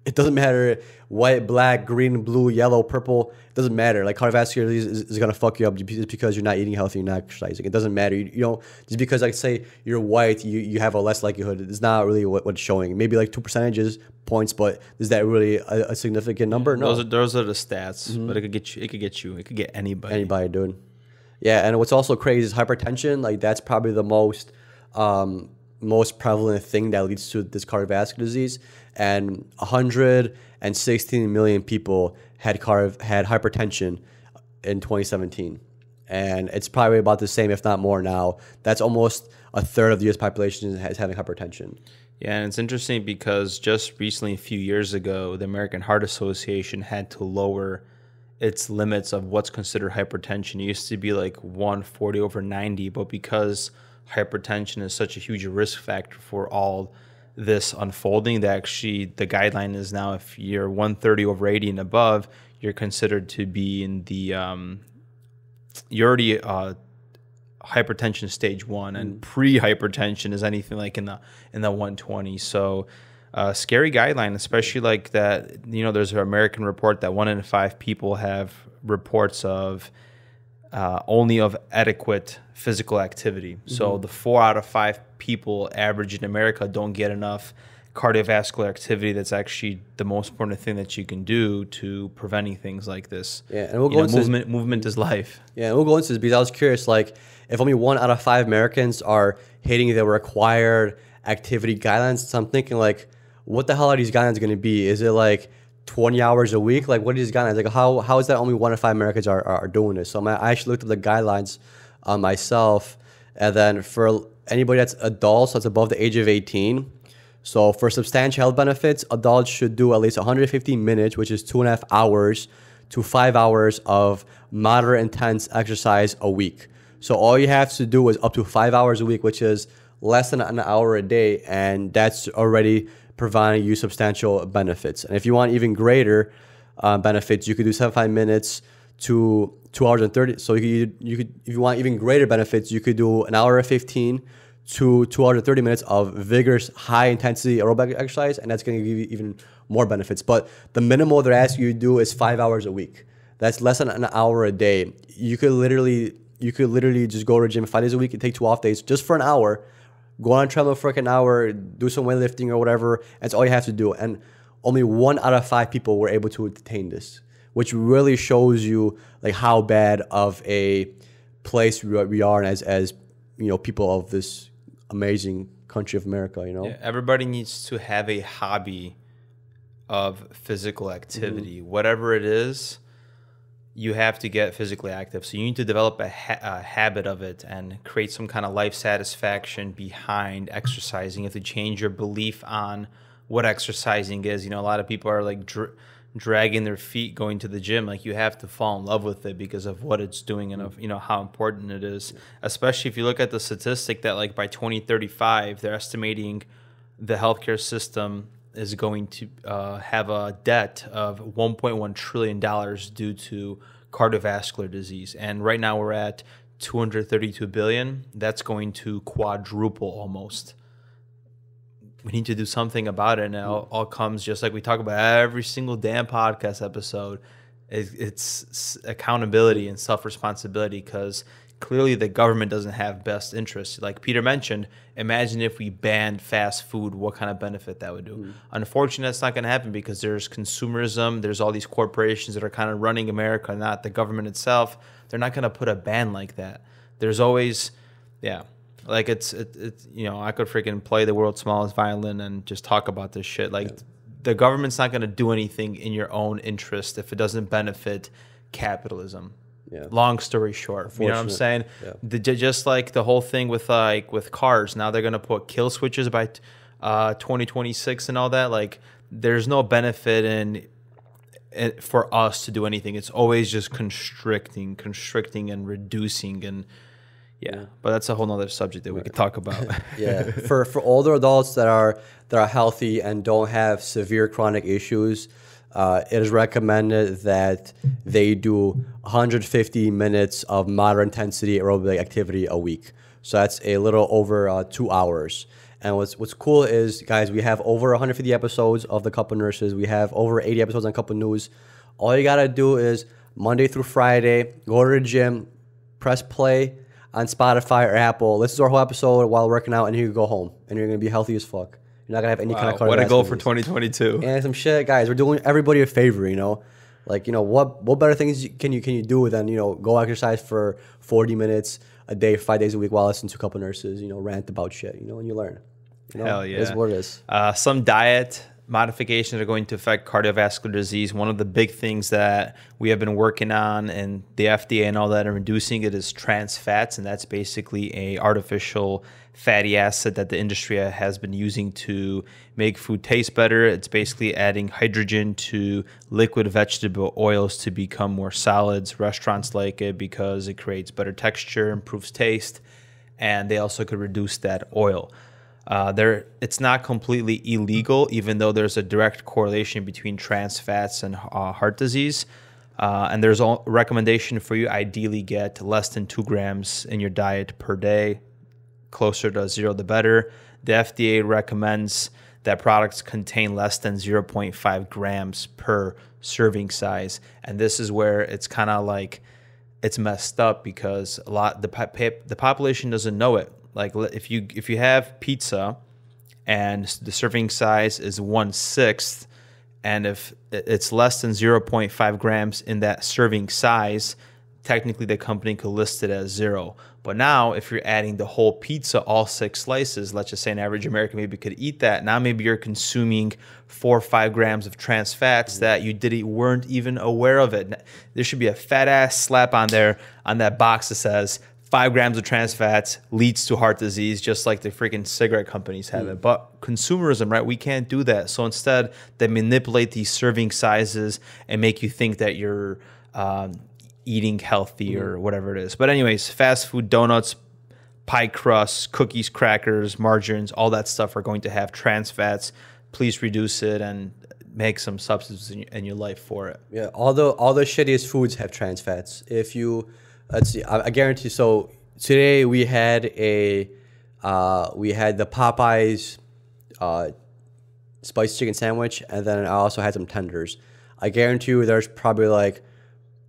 it doesn't matter white, black, green, blue, yellow, purple. It doesn't matter. Like, cardiovascular disease is going to fuck you up just because you're not eating healthy, you're not exercising. It doesn't matter. You know, just because, like, say you're white, you have a less likelihood. It's not really what's showing. Maybe, like, 2 percentage points, but is that really a significant number? No. Those are the stats, but it could get you. It could get anybody. Anybody, dude. Yeah, and what's also crazy is hypertension. Like, that's probably the most most prevalent thing that leads to this cardiovascular disease, and 116 million people had hypertension in 2017, and it's probably about the same, if not more now. That's almost a third of the U.S. population is having hypertension. Yeah, and it's interesting because just recently, a few years ago, the American Heart Association had to lower its limits of what's considered hypertension. It used to be like 140/90, but because hypertension is such a huge risk factor for all this unfolding, that actually the guideline is now if you're 130/80 and above, you're considered to be in the you're already hypertension stage 1, and pre-hypertension is anything like in the 120. So scary guideline, especially like that, you know, there's an American report that 1 in 5 people have reports of only of adequate physical activity. So the 4 out of 5 people average in America don't get enough cardiovascular activity. That's actually the most important thing that you can do to preventing things like this. Yeah, and we'll go into movement is life. Yeah, and we'll go into this because I was curious, like, if only 1 out of 5 Americans are hitting the required activity guidelines, so I'm thinking, like, what the hell are these guidelines going to be? Is it like 20 hours a week? Like, what are these guidelines? Like, how is that only 1 in 5 Americans are doing this? So I actually looked up the guidelines myself. And then for anybody that's adults, so that's above the age of 18. So for substantial health benefits, adults should do at least 150 minutes, which is 2.5 hours to 5 hours of moderate intense exercise a week. So all you have to do is up to 5 hours a week, which is less than an hour a day. And that's already providing you substantial benefits. And if you want even greater benefits, you could do 75 minutes to 2 hours and 30. So you could, if you want even greater benefits, you could do 1 hour and 15 to 2 hours and 30 minutes of vigorous, high intensity aerobic exercise, and that's going to give you even more benefits. But the minimal they're asking you to do is 5 hours a week. That's less than an hour a day. You could literally just go to the gym 5 days a week and take 2 off days just for an hour. Go on a treadmill for like an hour, do some weightlifting or whatever. That's all you have to do. And only 1 out of 5 people were able to attain this, which really shows you like how bad of a place we are as you know, people of this amazing country of America, you know? Yeah, everybody needs to have a hobby of physical activity. Whatever it is, you have to get physically active. So you need to develop a habit of it and create some kind of life satisfaction behind exercising. You have to change your belief on what exercising is. You know, a lot of people are like dragging their feet going to the gym. Like, you have to fall in love with it because of what it's doing and of, you know, how important it is, especially if you look at the statistic that like by 2035 they're estimating the healthcare system is going to have a debt of $1.1 trillion due to cardiovascular disease. And right now we're at $232 billion. That's going to quadruple almost. We need to do something about it. And it all comes, just like we talk about every single damn podcast episode, it's accountability and self-responsibility, because clearly the government doesn't have best interests. Like Peter mentioned, imagine if we banned fast food, what kind of benefit that would do. Unfortunately, that's not going to happen because there's consumerism. There's all these corporations that are kind of running America, not the government itself. They're not going to put a ban like that. There's always, yeah. Like, it's you know, I could freaking play the world's smallest violin and just talk about this shit. Like, the government's not going to do anything in your own interest if it doesn't benefit capitalism. Yeah. Long story short, you know what I'm saying? Yeah. Just like the whole thing with like with cars. Now they're going to put kill switches by 2026 and all that. Like, there's no benefit in it for us to do anything. It's always just constricting and reducing and. Yeah, but that's a whole nother subject that we could talk about. Yeah, for older adults that are healthy and don't have severe chronic issues, it is recommended that they do 150 minutes of moderate intensity aerobic activity a week. So that's a little over 2 hours. And what's cool is, guys, we have over 150 episodes of the Cup of Nurses. We have over 80 episodes on Cup of News. All you gotta do is Monday through Friday, go to the gym, press play on Spotify or Apple. This is our whole episode while working out, and you can go home, and you're going to be healthy as fuck. You're not going to have any kind of cardiovascular. What a goal for 2022. And some shit, guys. We're doing everybody a favor, you know? Like, you know, what better things can you do than, you know, go exercise for 40 minutes a day, 5 days a week while listening to a couple nurses, you know, rant about shit, you know, and you learn. You know? Hell yeah. It is what it is. Some diet modifications are going to affect cardiovascular disease. One of the big things that we have been working on and the FDA and all that are reducing it is trans fats, and that's basically a artificial fatty acid that the industry has been using to make food taste better. It's basically adding hydrogen to liquid vegetable oils to become more solids. Restaurants like it because it creates better texture, improves taste, and they also could reduce that oil. It's not completely illegal, even though there's a direct correlation between trans fats and heart disease. And there's a recommendation for you, ideally get less than 2 grams in your diet per day, closer to zero the better. The FDA recommends that products contain less than 0.5 grams per serving size. And this is where it's kind of like, it's messed up because the population doesn't know it. Like, if you have pizza and the serving size is 1/6, and if it's less than 0.5 grams in that serving size, technically the company could list it as 0. But now if you're adding the whole pizza, all 6 slices, let's just say an average American maybe could eat that. Now maybe you're consuming 4 or 5 grams of trans fats that you weren't even aware of it. There should be a fat ass slap on there on that box that says 5 grams of trans fats leads to heart disease, just like the freaking cigarette companies have it. But consumerism, right? We can't do that. So instead, they manipulate these serving sizes and make you think that you're eating healthy or whatever it is. But anyways, fast food, donuts, pie crusts, cookies, crackers, margarines, all that stuff are going to have trans fats. Please reduce it and make some substance in your life for it. Yeah, all the shittiest foods have trans fats. If you... Let's see. I guarantee. So today we had the Popeyes spiced chicken sandwich, and then I also had some tenders. I guarantee you, there's probably like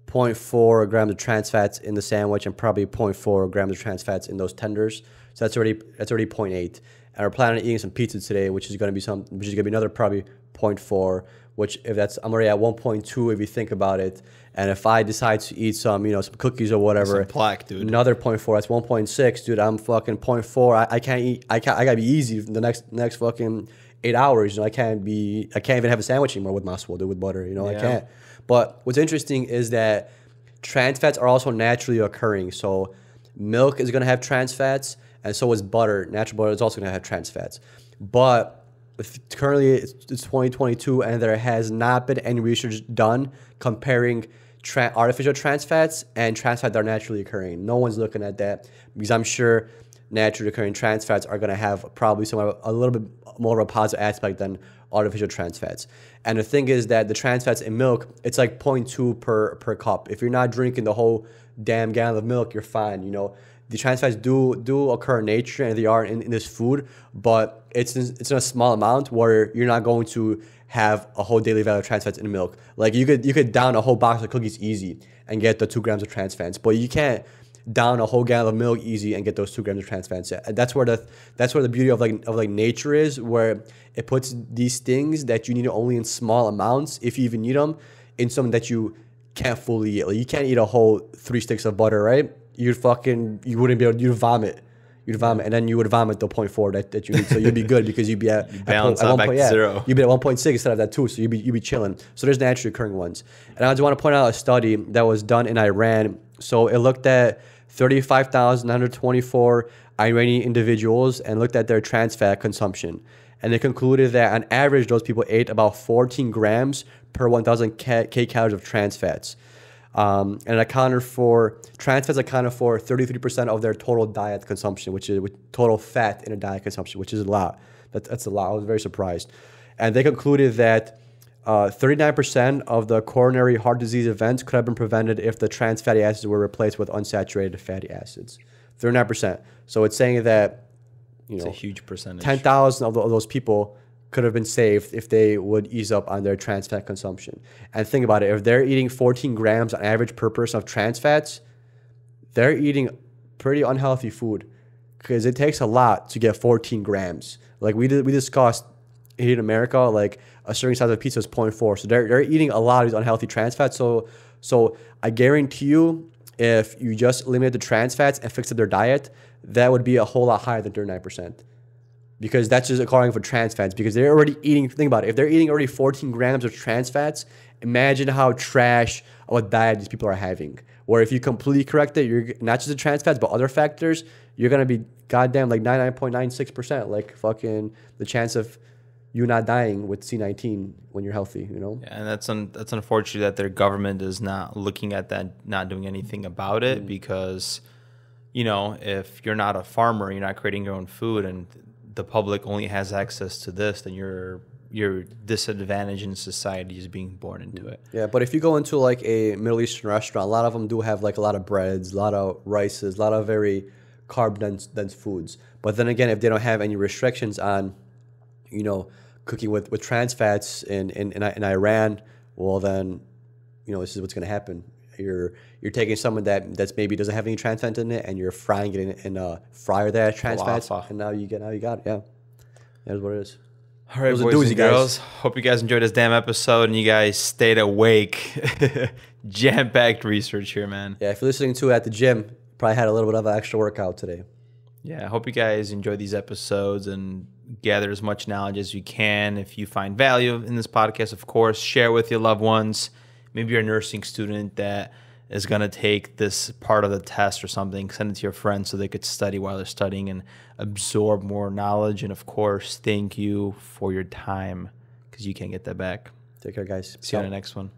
0.4 grams of trans fats in the sandwich, and probably 0.4 grams of trans fats in those tenders. So that's already 0.8. And we're planning on eating some pizza today, which is gonna be another probably 0.4. Which if that's, I'm already at 1.2 if you think about it. And if I decide to eat some, you know, some cookies or whatever, some plaque, dude. Another 0.4, that's 1.6, dude. I'm fucking 0.4. I can't eat. I gotta be easy the next fucking 8 hours. You know, I can't even have a sandwich anymore with mozzarella, dude, with butter. You know, yeah. I can't. But what's interesting is that trans fats are also naturally occurring. So milk is gonna have trans fats, and so is butter. Natural butter is also gonna have trans fats. But currently it's 2022 and there has not been any research done comparing artificial trans fats and trans fats that are naturally occurring. No one's looking at that because I'm sure naturally occurring trans fats are going to have probably some a little bit more of a positive aspect than artificial trans fats. And the thing is that the trans fats in milk, it's like 0.2 per cup. If you're not drinking the whole damn gallon of milk, you're fine. You know, the trans fats do occur in nature and they are in this food, but it's in a small amount where you're not going to have a whole daily value of trans fats in milk. Like you could down a whole box of cookies easy and get the 2 grams of trans fats, but you can't down a whole gallon of milk easy and get those 2 grams of trans fats. That's where the beauty of nature is, where it puts these things that you need only in small amounts, if you even need them, in something that you can't fully eat. Like you can't eat a whole 3 sticks of butter, right? You wouldn't be able. You'd vomit, and then you would vomit the 0.4 that you need. So you'd be good because you'd be at zero. You'd be at 1.6 instead of that 2. So you'd be chilling. So there's naturally occurring ones, and I just want to point out a study that was done in Iran. So it looked at 35,924 Iranian individuals and looked at their trans fat consumption, and they concluded that on average those people ate about 14 grams per 1,000 kcals of trans fats. And trans fats accounted for 33% of their total diet consumption, which is total fat in a diet consumption, which is a lot. That's a lot. I was very surprised. And they concluded that 39% of the coronary heart disease events could have been prevented if the trans fatty acids were replaced with unsaturated fatty acids. 39%. So it's saying that, you know, it's a huge percentage. 10,000 of those people could have been saved if they would ease up on their trans fat consumption. And think about it, if they're eating 14 grams on average per person of trans fats, they're eating pretty unhealthy food because it takes a lot to get 14 grams. Like we discussed here in America, like a certain size of pizza is 0.4. So they're eating a lot of these unhealthy trans fats. So I guarantee you, if you just eliminate the trans fats and fix their diet, that would be a whole lot higher than 39%. Because that's just according for trans fats, because they're already eating, think about it, if they're eating already 14 grams of trans fats, imagine how trash of a diet these people are having. Where if you completely correct it, you're not just the trans fats, but other factors, you're going to be goddamn like 99.96%, like fucking the chance of you not dying with C19 when you're healthy, you know? Yeah, and that's unfortunate that their government is not looking at that, not doing anything about it, because, you know, if you're not a farmer, you're not creating your own food, and the public only has access to this, then you're disadvantaged in society is being born into it. Yeah, but if you go into like a Middle Eastern restaurant, a lot of them do have like a lot of breads, a lot of rices, a lot of very carb dense foods. But then again, if they don't have any restrictions on, you know, cooking with trans fats in Iran, well then, you know, this is what's gonna happen. You're taking someone that's maybe doesn't have any trans fat in it, and you're frying it in a fryer that has trans fats, and now you got it. Yeah, that's what it is. All right, boys and girls, hope you guys enjoyed this damn episode and you guys stayed awake. Jam packed research here, man. Yeah, if you're listening to it at the gym, probably had a little bit of an extra workout today. Yeah, I hope you guys enjoy these episodes and gather as much knowledge as you can. If you find value in this podcast, of course, share with your loved ones. Maybe you're a nursing student that is going to take this part of the test or something. Send it to your friends so they could study while they're studying and absorb more knowledge. And, of course, thank you for your time because you can't get that back. Take care, guys. See you on the next one.